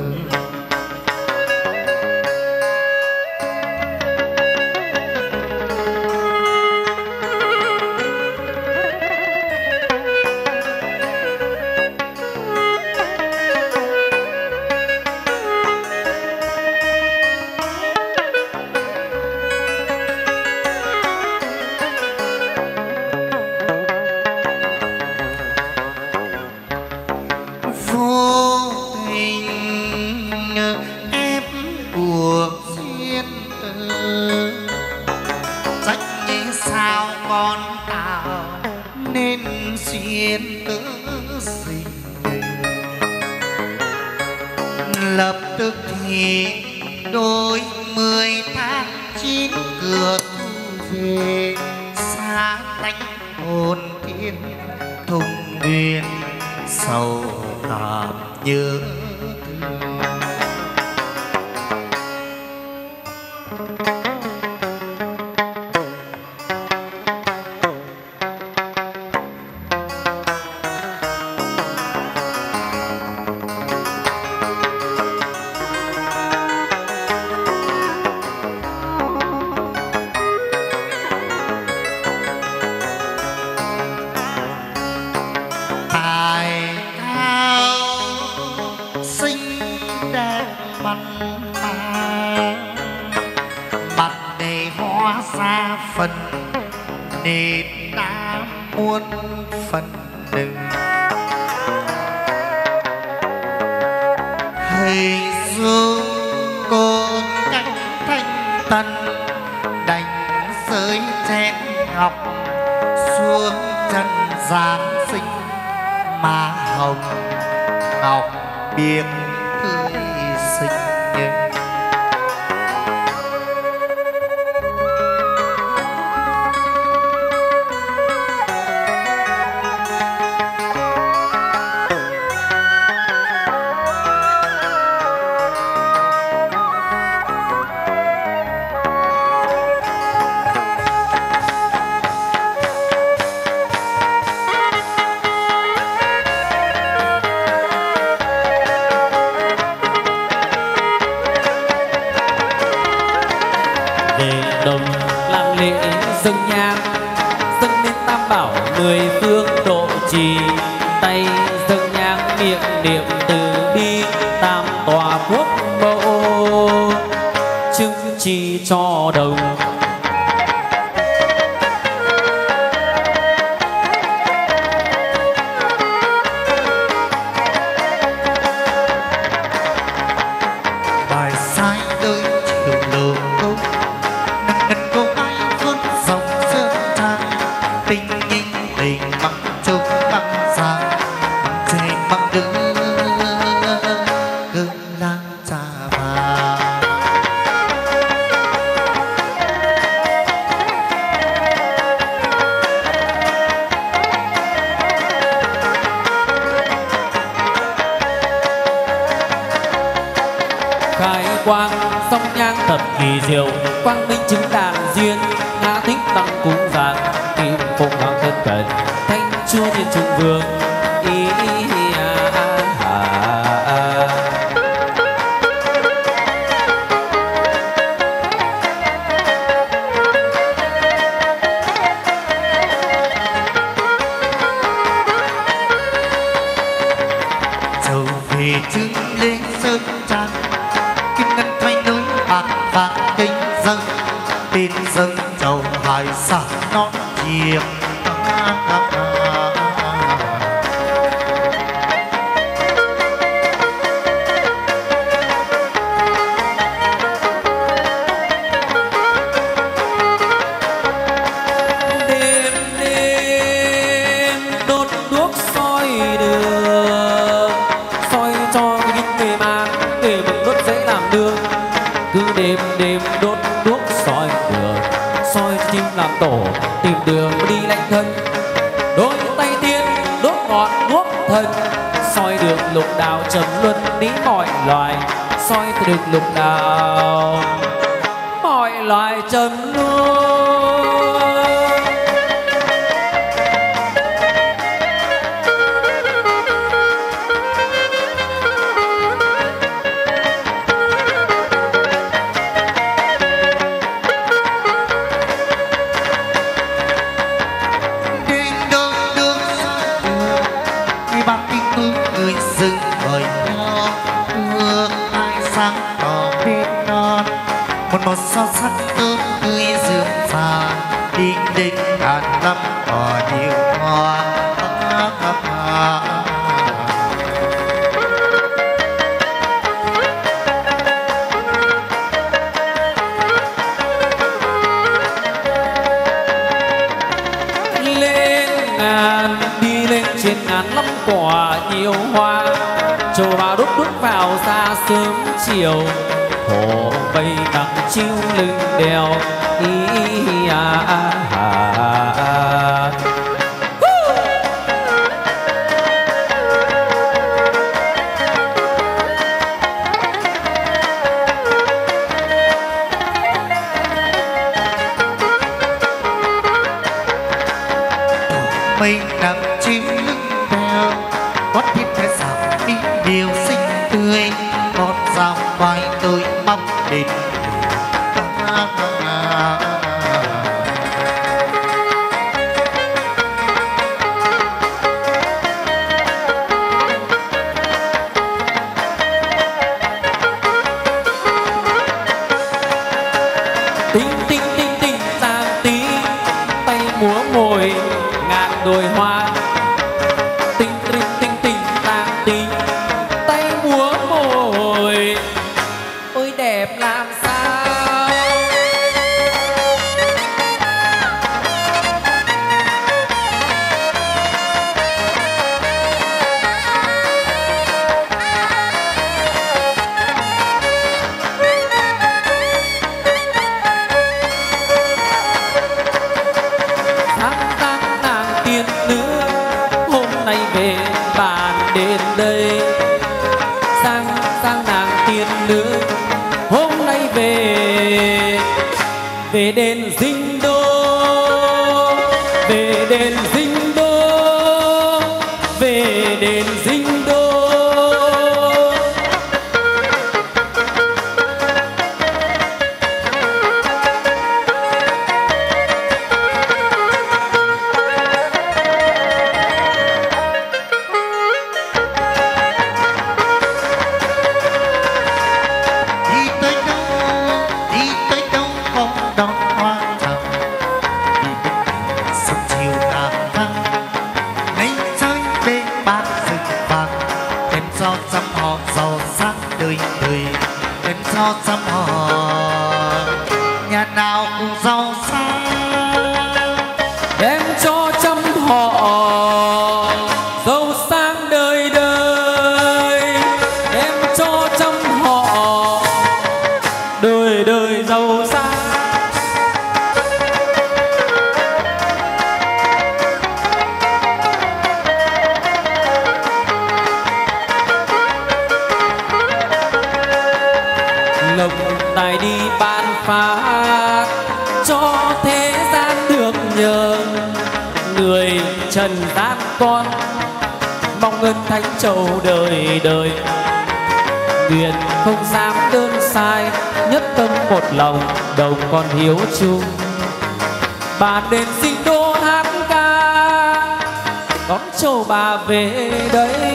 Chúa Thiên Trung Vương, ý, ý, ý, à. sầu về chữ lễ sơn trang, kim ngân thay lưới bạc vàng kinh dân, tin dân chầu hải sản non thiệp. Tổ tìm đường đi lanh thân, đôi tay tiên đốt ngọn đuốc thần, soi được lục đạo trầm luân lý mọi loài, soi được lục đạo mọi loài trầm luân. Một sao sắc tươi tươi dương xa, đi đến ngàn năm có nhiều hoa. Lên ngàn đi lên trên ngàn năm quả nhiều hoa, trầu vào đốt đốt vào xa sớm chiều. Hồ bay nắng chiếu lưng đèo ý à, à, à, à. Mình nắng chiếu lưng đèo, có thêm cái sạc đi điều xinh tươi, con dao vai tôi mong đến. Tinh tinh tinh tinh sang tí, tay múa mồi ngàn đồi hoa. Tinh tinh tinh tinh sang tí, tay múa mồi. Ôi đẹp làm sao. Đến đây sang sang nàng tiên nữ, hôm nay về về đến dinh đô, về đến dinh đô, về đến dinh đô. Con mong ơn thánh trầu đời đời, nguyện không dám đơn sai, nhất tâm một lòng đồng con hiếu chung. Bà đến sinh đô hát ca đón trầu bà về đây.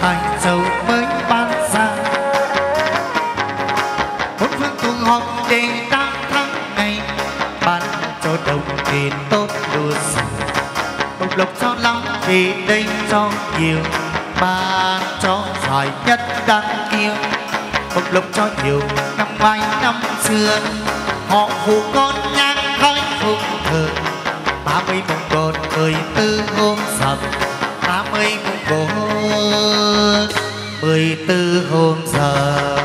thành dầu mới ban ra. Bốn phương cùng họp để đăng thắng ngày, ban cho đồng thì tốt đua sầu. Đồng lộc cho lắm thì đây cho nhiều, ban cho giải nhất đáng yêu. Đồng lộc cho nhiều năm mai năm xưa, họ phụ con ngang khói phụng thờ. Ba mươi mùng một mười tư hôm rằm, ba mươi mùng một mười tư hôm rằm.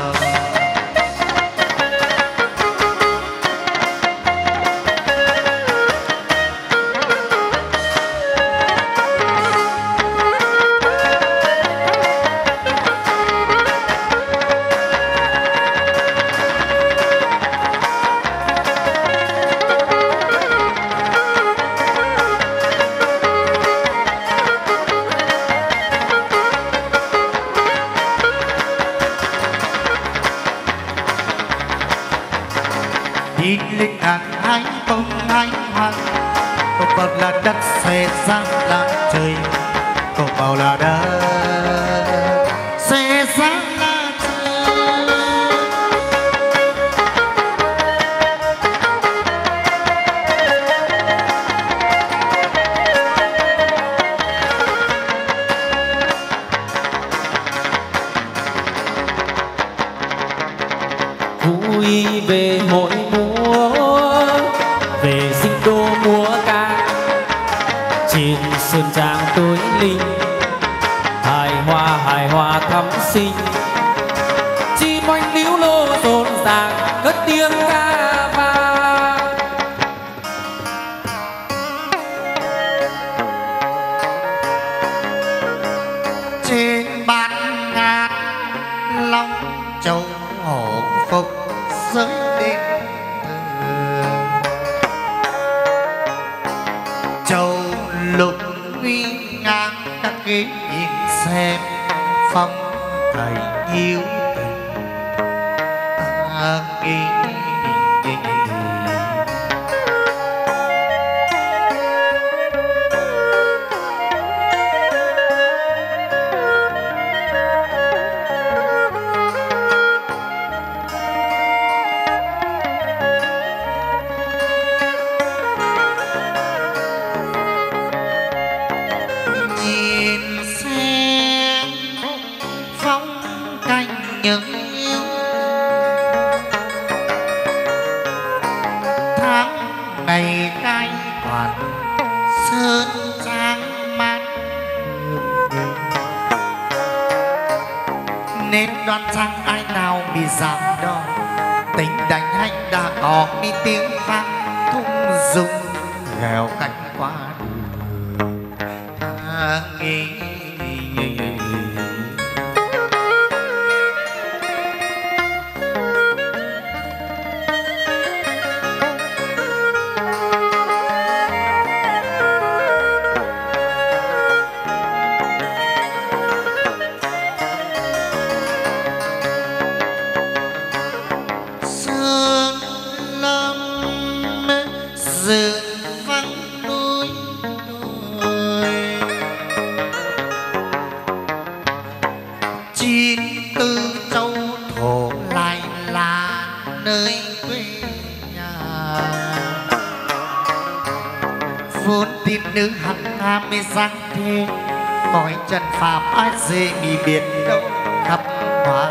Dễ bị biệt đâu khắp hoa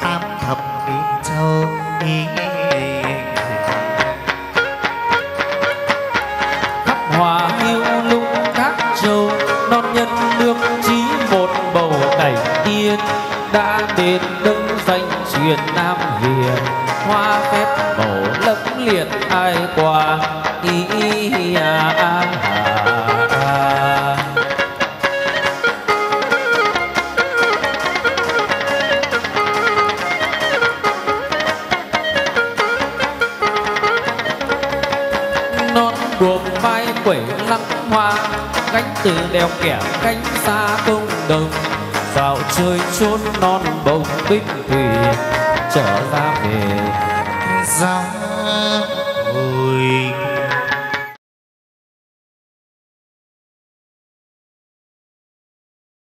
tam thập biến châu ý, khắp hoa hiu lung các châu non nhân lương trí một bầu cảnh tiên đã đến đứng danh truyền nam hiền hoa phép màu lẫm liệt ai qua ý, ý, ý à, à, à, à. Quẩy lăng hoa cánh từ đèo kẻ cánh xa công đồng dạo chơi chốn non bồng bích thủy trở ra về dòng